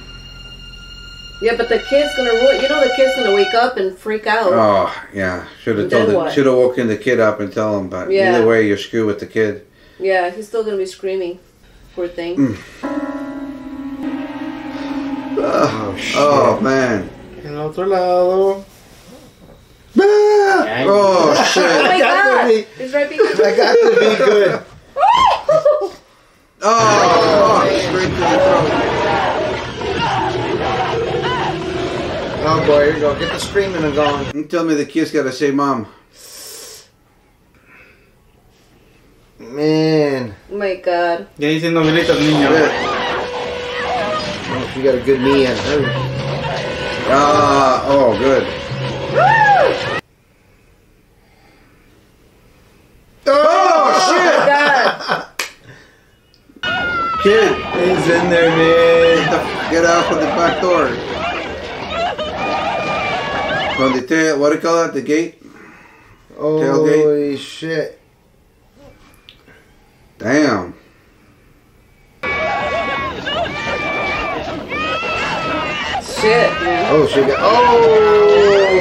Yeah, but the kid's gonna you know the kid's gonna wake up and freak out. Oh yeah, should have woken the kid up and tell him. But either way, you're screwed with the kid. Yeah, he's still gonna be screaming. Poor thing. Mm. Oh man. El otro lado. Oh shit! Oh my god! It's right behind you. I got to be good. Oh! Straight to the throat. boy. Here you go. Get the screaming and going. You tell me the kid's got to say mom. Man. Oh my God. Ya dicen novelitas, niño. Oh, you got a good knee in. Ah, oh, good. Woo! Oh, shit! Oh, kid is in there, man. Get out from the back door. From the tail, what do you call that? The gate? Oh, tailgate? Holy shit. Damn. Shit, man. Oh, she got. Oh,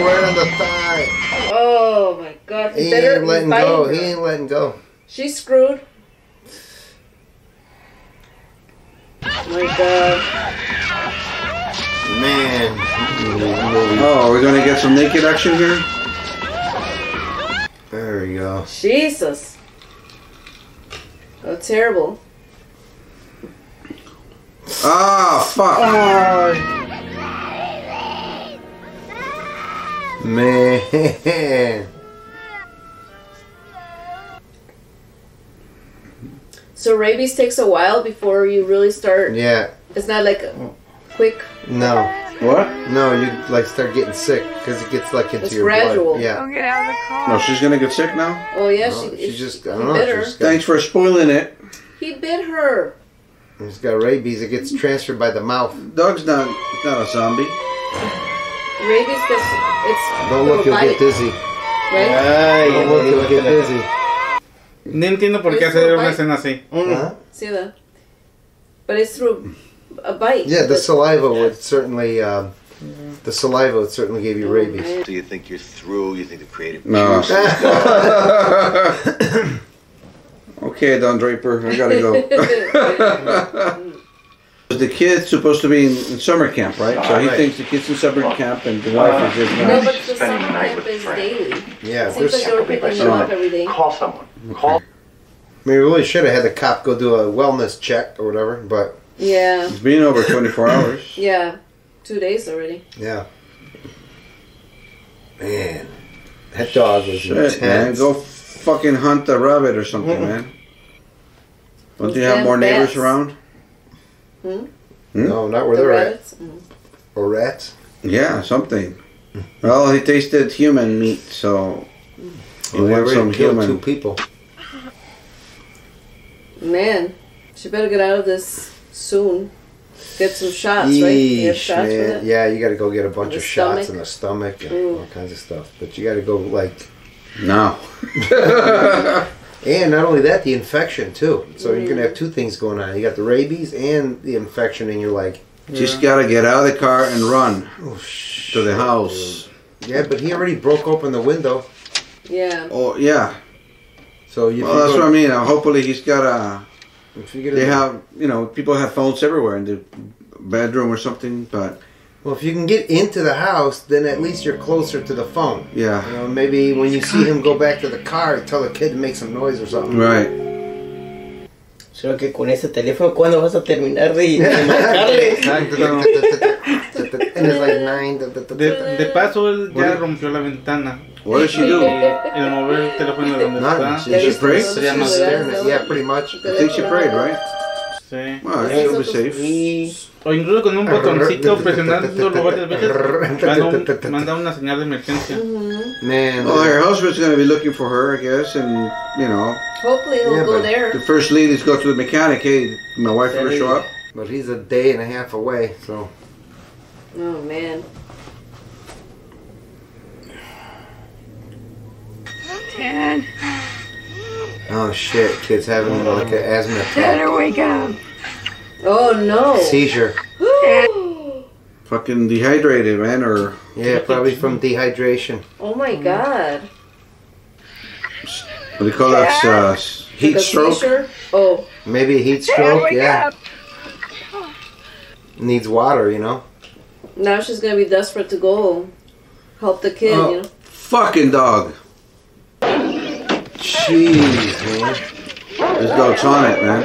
right on the thigh. Oh my God. He ain't letting go. Her. He ain't letting go. She's screwed. Oh my God. Man. Oh, are we gonna get some naked action here? There we go. Jesus. Oh, terrible. Ah, oh, fuck. Oh. Man. So rabies takes a while before you really start. Yeah. It's not like a quick. No. What? No, you like start getting sick because it gets like into it's your gradual. Blood. Yeah. Don't get out of the car. No, she's gonna get sick now. Oh yeah, no, she just. I don't know. Thanks for spoiling it. He bit her. He's got rabies. It gets transferred by the mouth. Dog's not a zombie. Rabies, it's. Don't look, you'll get dizzy. Right? Ay, don't look, you'll get dizzy. No entiendo por qué hacer una escena así. See that? But it's through. A bite. Yeah, the saliva would certainly, the saliva would certainly give you rabies. So you think you're through? You think the creative? No. Okay, Don Draper, I gotta go. The kid's supposed to be in summer camp, right? So he thinks the kid's in summer camp and the wife is just no, but the summer camp is daily. Yeah, it seems like they were picking them up every day. Call someone. Call. I mean, we really should have had the cop go do a wellness check or whatever, but. Yeah. It's been over 24 hours. Yeah. 2 days already. Yeah. Man. That dog was intense. Man. Go fucking hunt the rabbit or something, man. Don't you have more neighbors around? No, not where they're at. Or rats? Yeah, something. Well, he tasted human meat, so he wants some human. 2 people. Man. She better get out of this. Soon. Get some shots, right? You have shots for that? Yeah, you got to go get a bunch of shots in the stomach and all kinds of stuff. But you got to go, like... No. And not only that, the infection, too. So you're going to have 2 things going on. You got the rabies and the infection in your leg. Just got to get out of the car and run to the house. Yeah, but he already broke open the window. Yeah. Oh, yeah. So you well, that's what I mean. Hopefully he's got a... They have, you know, people have phones everywhere in the bedroom or something, but... Well, if you can get into the house, then at least you're closer to the phone. Yeah. You know, maybe when you see him go back to the car, tell the kid to make some noise or something. Right. Solo que con ese teléfono, ¿cuándo vas a terminar de marcarle? And it's like 9... De paso, ya rompió la ventana. What does she do? None. Did she pray? Yeah, pretty much. I think she prayed, right? Sí. Well, she'll be safe. O incluso con un botoncito presionándolo varias veces, manda una señal de emergencia. Man. Well, her husband's going to be looking for her, I guess, and, you know. Hopefully he'll go there. The first lead is go to the mechanic. Hey, my wife will show up. But he's a day and a half away, so. Oh, man. Dad. Oh shit, kid's having like an asthma attack. Better wake up. Oh no. Seizure. Fucking dehydrated, man, or... Yeah, probably from dehydration. Oh my God. What do you call that? Heat stroke? Seizure? Oh. Maybe a heat stroke, yeah. Up. Needs water, you know? Now she's gonna be desperate to go help the kid, you know? Fucking dog. Jeez, man. This dog's on it, man.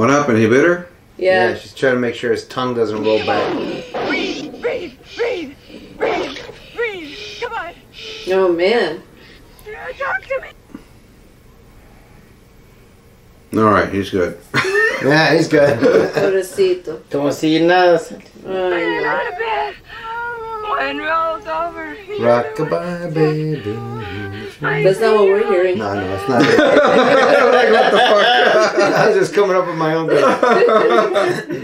What happened? He bit her? Yeah. Yeah, she's trying to make sure his tongue doesn't roll back. Breathe, breathe, breathe, breathe, breathe. Come on. Oh, man. Talk to me. All right, he's good. Yeah, he's good. Pobrecito. Como si nada. I'm out of bed. One rolls over. Rock-a-bye, baby. That's not what we're hearing. No, no, it's not. Like, what the fuck? I was just coming up with my own thing.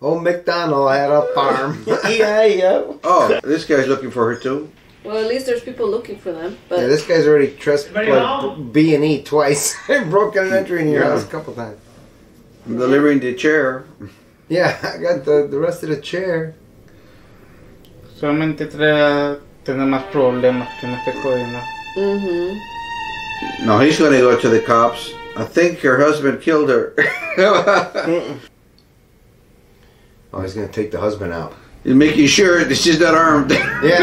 Old McDonald had a farm. Yeah, yeah. Oh, this guy's looking for her too. Well, at least there's people looking for them. But yeah, this guy's already trespassed B&E twice. I broke an entry in your house a couple times. I'm delivering the chair. Yeah, I got the rest of the chair. Solamente tiene más problemas que no esté jodiendo. No, he's going to go to the cops. I think your husband killed her. Oh, he's going to take the husband out. He's making sure that she's not armed. Yeah.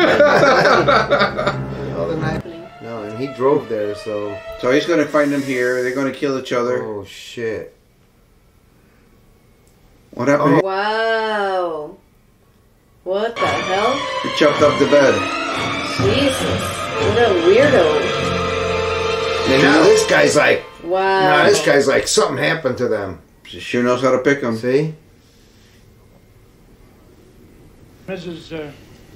All the night. No, and he drove there, so... So he's going to find them here. They're going to kill each other. Oh, shit. What happened? Oh. Wow. What the hell? He chopped up the bed. Jesus, what a weirdo. And now this guy's like, wow. Now this guy's like, something happened to them. She sure knows how to pick them. See? Mrs.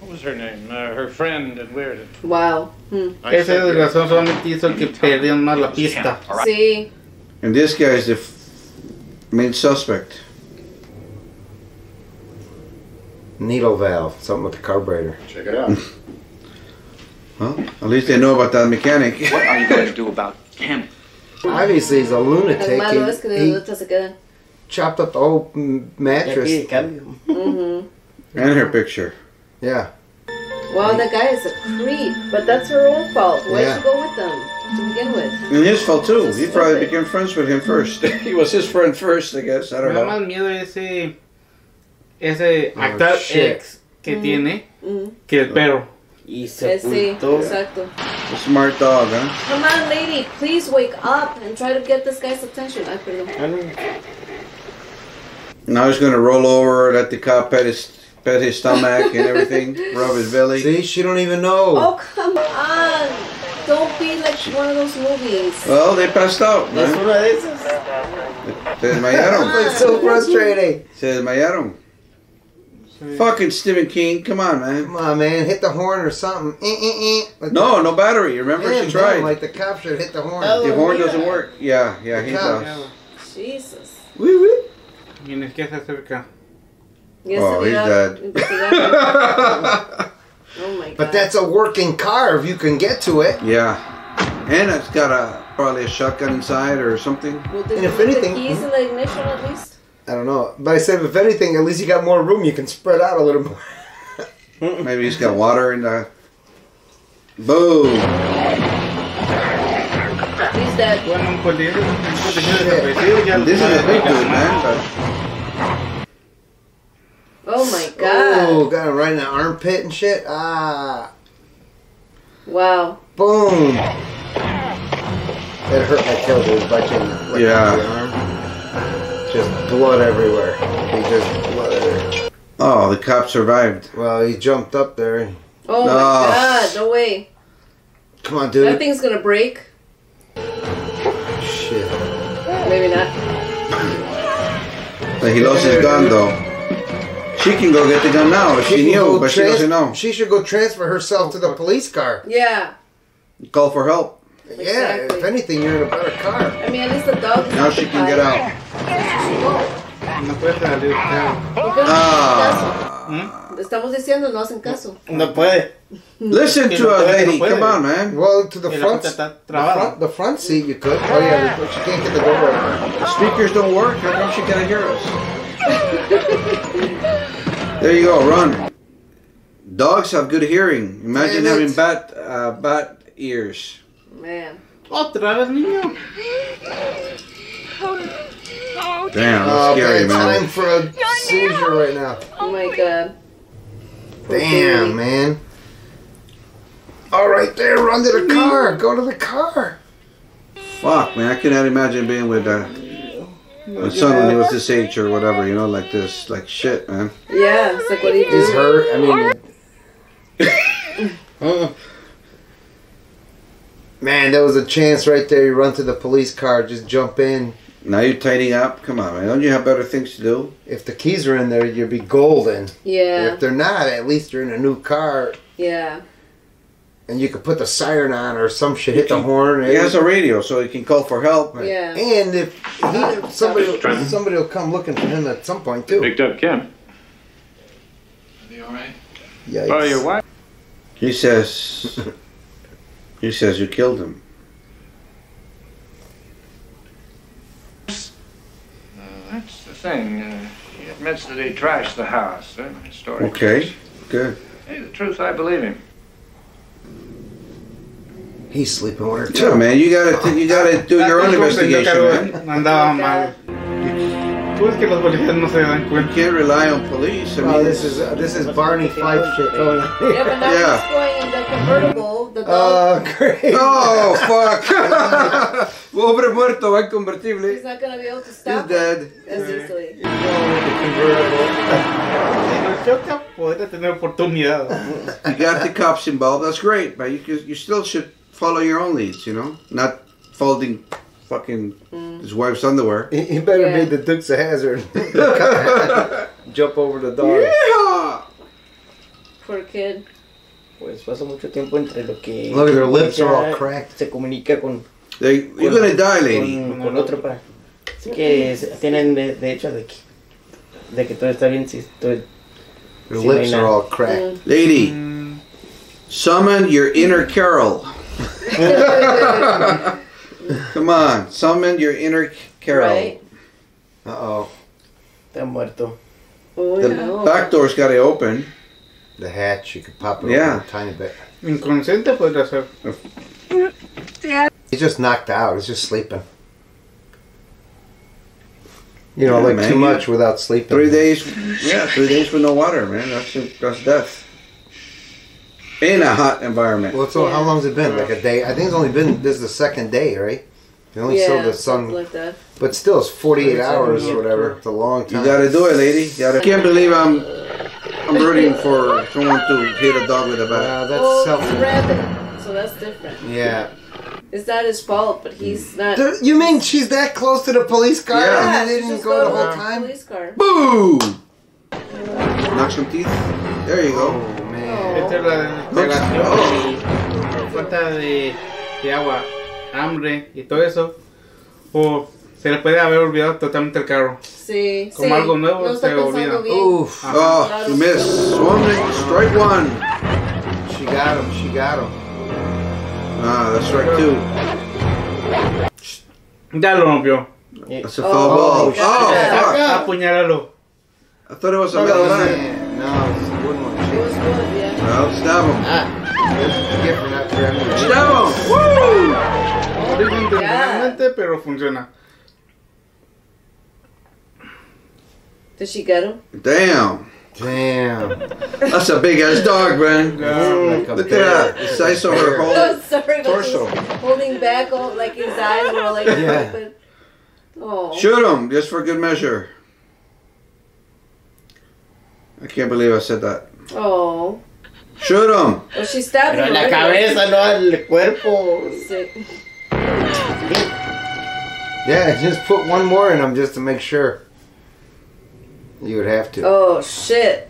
What was her name? Her friend had weird it. Wow. Esa desgraciado solamente hizo el que perdían más la pista. See? And this guy's the main suspect. Needle valve, something with the carburetor. Check it out. Well, at least they know about that mechanic. What are you going to do about him? Obviously, he's a lunatic. He chopped up the whole mattress. And her picture. Yeah. Well, that guy is a creep, but that's her own fault. Why'd you go with them to begin with? And his fault, too. He probably became friends with him first. He was his friend first, I guess. I don't know. Ese actor ex que tiene que el perro. Y se exacto. A smart dog, huh? Come on, lady, please wake up and try to get this guy's attention. I Now he's gonna roll over, let the cop pet his stomach and everything, rub his belly. See, she don't even know. Oh, come on! Don't be like one of those movies. Well, they passed out. That's what it is. Se desmayaron. It's so frustrating. Se desmayaron. Fucking Stephen King, come on, man. Come on, man, hit the horn or something. Like no battery, remember? She tried. Like the cop should hit the horn. Oh, the horn doesn't work. Yeah, yeah, he does. Jesus. Wee wee. Oh, he's dead. Oh my God. But that's a working car if you can get to it. Yeah. And it's got probably a shotgun inside or something. Well, and if anything... He's in the ignition at least. I don't know, but I said if anything, at least you got more room. You can spread out a little more. Maybe he's got water in the. Boom. He's dead. Shit. This is a big dude, man. Oh my God. Oh, got him right in the armpit and shit. Ah. Wow. Boom. That hurt my killed his butt in the arm. Just blood everywhere. He just blood everywhere. Oh, the cop survived. Well, he jumped up there. Oh, my God, no way. Come on, dude. That thing's gonna break. Shit. Maybe not. But he lost his gun, though. She can go get the gun now if she knew, but she doesn't know. She should go transfer herself to the police car. Yeah. Call for help. Exactly. Yeah, if anything, you're in a better car. I mean, at least the dog is. Now she can get out. No puede salir. Ah. Estamos diciendo, no hacen caso. No puede. Listen to a lady. Come on, man. Well, to the front seat you could. Oh yeah, but she can't get the door open. The speakers don't work. How come she can't hear us? There you go. Run. Dogs have good hearing. Imagine having bat ears. Man. Otra vez, niño. Damn, that's scary, man. Time for a seizure right now. Oh my God. Damn, man. All right, there, run to the car. Go to the car. Fuck, man, I cannot imagine being with someone who was this age or whatever, you know, like this, like shit, man. Yeah, it's like, what do you do? Is her, I mean... Man, there was a chance right there, you run to the police car, just jump in. Now you're tidying up? Come on, man. Don't you have better things to do? If the keys are in there, you'd be golden. Yeah. If they're not, at least you're in a new car. Yeah. And you could put the siren on or some shit, hit the horn. He has a radio, so he can call for help. Yeah. And if he, somebody will come looking for him at some point, too. Picked up Kim. Are they all right? Yikes. Oh, your wife? He says... he says you killed him. That's the thing. He admits that he trashed the house. My story. Okay, good. Hey, the truth, I believe him. He's sleeping with her too. Yeah, man, you gotta do your own investigation, man. You can't rely on police. I mean, oh, this is Barney Fife shit going on. Yeah, but now he's going in the convertible. The dog. Oh, great. Oh, fuck. Pobre muerto, va convertible. He's not gonna be able to stop. He's dead. As easily. He's going with the convertible. You got the cops involved. That's great, but you still should follow your own leads, you know, not folding. Fucking his wife's underwear. He better be the Dukes of Hazzard. Jump over the dog. Yeah. Poor kid. Pues pasa mucho tiempo entre lo que. Look, their lips are all cracked. Se comunica con. You're gonna die, lady. Con otro para. Así que tienen de hecho de que todo está bien si todo. Your lips are all cracked. Lady, summon your inner Carol. Come on, summon your inner Carol. Right. Uh-oh. Está muerto. Oh, the back door's got to open. The hatch, you could pop it open a tiny bit. Inconsciente podría ser. He's just knocked out. He's just sleeping. You know, like man, too much without sleeping. 3 days. Yeah, 3 days with no water, man. That's death. In a hot environment. Well, so how long has it been? Like a day? I think it's only been, this is the second day, right? They only saw the sun. Like that. But still, it's 48 hours or whatever. It's a long time. You gotta do it, lady. I can't believe I'm rooting for someone to hit a dog with a bat. That's selfish. So that's different. Yeah. It's not his fault, but he's not... You mean she's that close to the police car? Yeah. And they didn't go the whole time? Police car. Boom! Knock some teeth. There you go. Esta es la relación, falta de agua, hambre y todo eso, o se le puede haber olvidado totalmente el carro. Sí, como algo nuevo se olvida. Uff, oh, you missed. Strike one. She got him. Ah, that's right too. Ya lo rompió. That's a foul ball. Oh, fuck. Apuñálalo. I thought it was a metal line. No, it's a good one. Well, stab him. Stab him! Woo! Pero funciona. Did she get him? Damn. That's a big ass dog, man. Look at that. The size of her whole torso. Holding back, like his eyes were like open. Oh. Shoot him, just for good measure. I can't believe I said that. Oh. Shoot him. Well, she stabbed him. Pero la cabeza, no al cuerpo. Yeah, just put one more in him just to make sure. You would have to. Oh, shit.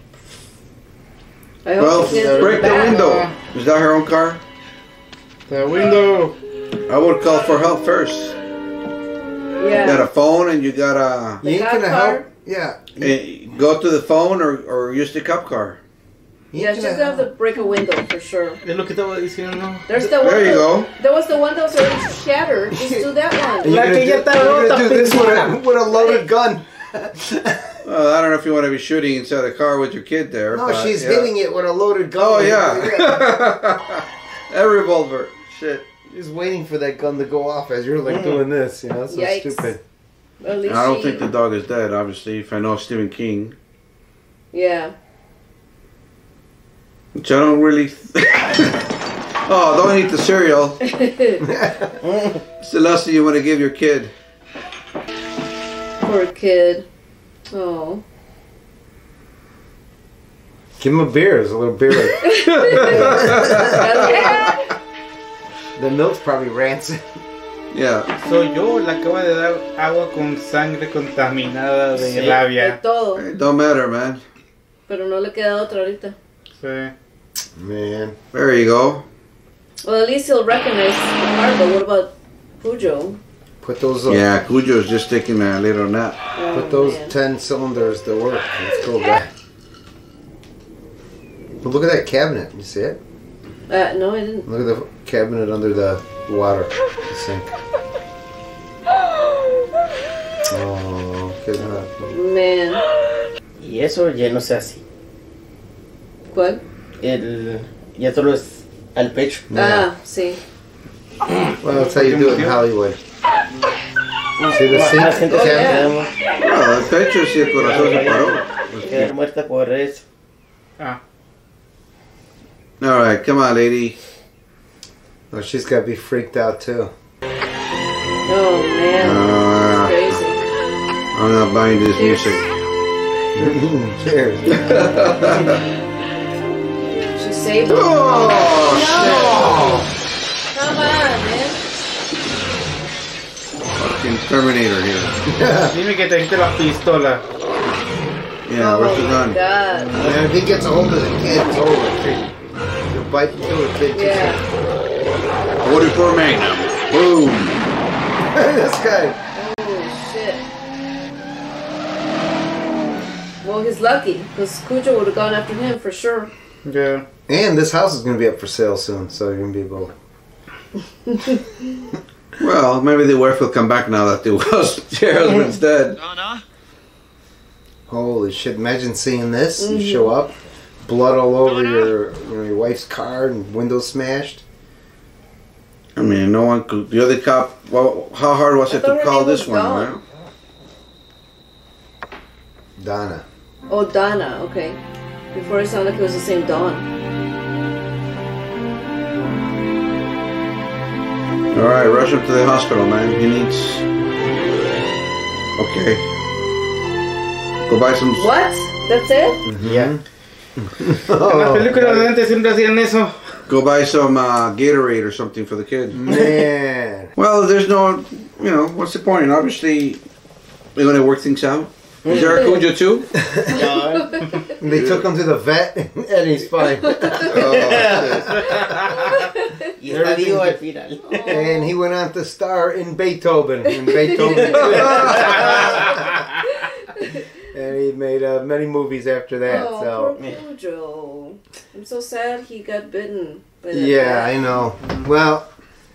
I hope break the window. Is that her own car? The window. I would call for help first. Yeah. You got a phone and you got a... You ain't gonna help. Yeah. Go to the phone or use the cop car. Yeah, she's gonna have to break a window for sure. Look at what he's doing now. There's the window. There you go. There was the one that was already shattered. Just do that one. You're gonna do this with a loaded gun. Well, I don't know if you want to be shooting inside the car with your kid there. No, but, she's hitting it with a loaded gun. Oh yeah, a revolver. Shit. Just waiting for that gun to go off as you're like doing this. You know, that's so stupid. Well, I don't think the dog is dead, obviously, if I know Stephen King. Yeah. Which I don't really... Oh, don't eat the cereal. It's the lesson you want to give your kid. Poor kid. Oh. Give him a beer. There's a little beer. The milk's probably rancid. Yeah. Soy yo la que va a dar agua con sangre contaminada de labia. Todo. It don't matter, man. Pero no le queda otra ahorita. Sí. Man. There you go. Well, at least he'll recognize the car, but what about Cujo? Put those up. Yeah, Cujo's just taking a little nap. Oh, put those 10 cylinders to work. Let's go back. But look at that cabinet. You see it? No, I didn't. Look at the cabinet under the water. The sink. Oh, good enough. Man. Y eso ya no se hace. ¿Cuál? El, ya solo es al pecho. Ah, sí. Well, that's how you do it in Hollywood. See the sink? No, el pecho si el corazón se paró. Quedar muerta por eso. Ah. Alright, come on, lady. Oh, she's got to be freaked out, too. Oh, man. That's crazy. I'm not buying this music. Cheers. She saved her. Oh, no. Come on, man. Fucking Terminator here. Dime que trajiste la pistola. Yeah, where's the gun? Yeah, if he gets a hold of the kid, it's over. Bite into it, big chicken. Yeah. 44 Magnum. Boom. This guy. Oh, shit. Well, he's lucky, because Cujo would have gone after him for sure. Yeah. And this house is going to be up for sale soon, so you're going to be able Well, maybe the wife will come back now that the husband's dead. Holy shit, imagine seeing this. You show up. Blood all over your wife's car and windows smashed. I mean, no one could. The other cop. Well, how hard was it to call this one? Right? Donna. Oh, Donna. Okay. Before it sounded like it was the same Dawn. All right, rush him to the hospital, man. He needs. Okay. Go buy some. What? That's it? Mm-hmm. Yeah. Go buy some Gatorade or something for the kid. Man. Well, there's no, you know, what's the point? Obviously, we're going to work things out. Is there a Cujo too? No. They took him to the vet and he's fine. And he went on to star in Beethoven. In Beethoven. And he made many movies after that. Oh, so. Poor Cujo. I'm so sad he got bitten. Yeah, I know. Well,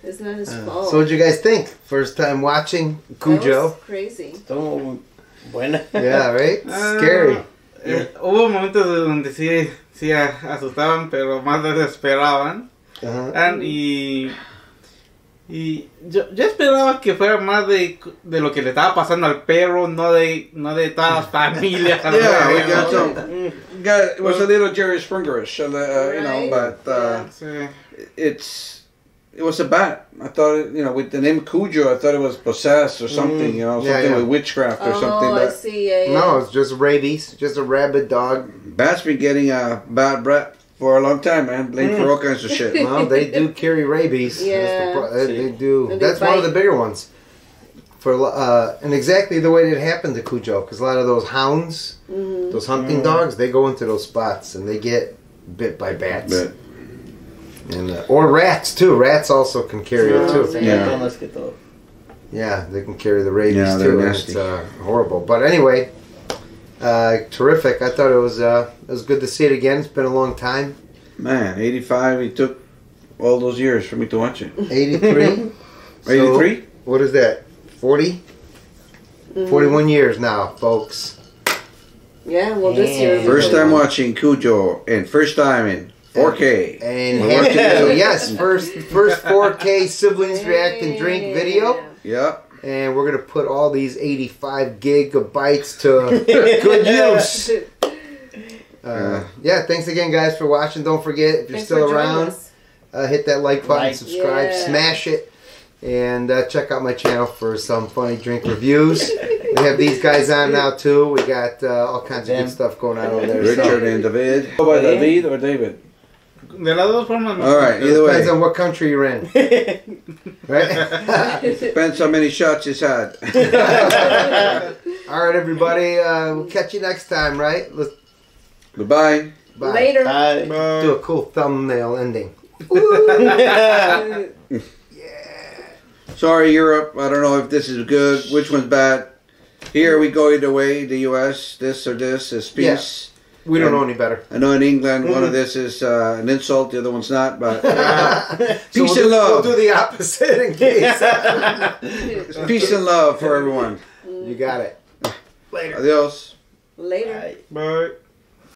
it's not his fault. So, what you guys think? First time watching Cujo. That was crazy. So buena. Yeah, right? Scary. Hubo momentos donde sí asustaban, pero más desesperaban. Y yo esperaba que fuera más de lo que le estaba pasando al perro, no de todas las familias. Yeah, we got it was a little Jerry Springerish, you know, but it was a bat. I thought, you know, with the name Cujo, I thought it was possessed or something, you know, something with witchcraft or something. But I see, no, it's just rabies, just a rabid dog. Bats been getting a bad breath for a long time, man. Blame for all kinds of shit. Well, they do carry rabies. Yeah. They do. And that's one of the bigger ones. And exactly the way it happened to Cujo, because a lot of those hounds, those hunting dogs, they go into those spots and they get bit by bats. And or rats too. Rats also can carry it too. Yeah. They can carry the rabies too. And it's horrible. But anyway. Terrific. I thought it was good to see it again. It's been a long time. Man, 85, it took all those years for me to watch it. 83? 83? What is that? 40? 41 years now, folks. Yeah, well this year. First time watching Cujo and first time in 4K. Yes, first 4K Siblings React and Drink video. Yep. And we're going to put all these 85 gigabytes to good use. Thanks again, guys, for watching. Don't forget, if you're still around, hit that like button, subscribe, smash it, and check out my channel for some funny drink reviews. We have these guys on now too. We got all kinds of good stuff going on over there. Richard and David. Go by David or David? Alright, either way. Depends on what country you're in. Right? Depends how many shots you had. Alright, everybody. We'll catch you next time, right? Goodbye. Bye. Later. Bye. Bye. Do a cool thumbnail ending. Yeah. Sorry, Europe. I don't know if this is good. Which one's bad? Here we go either way. The U.S., this or this is peace. Yeah. We don't know any better. I know in England one of this is an insult, the other one's not, but peace and love. We'll do the opposite in case. Peace and love for everyone. You got it. Later. Adios. Later. Bye. Bye.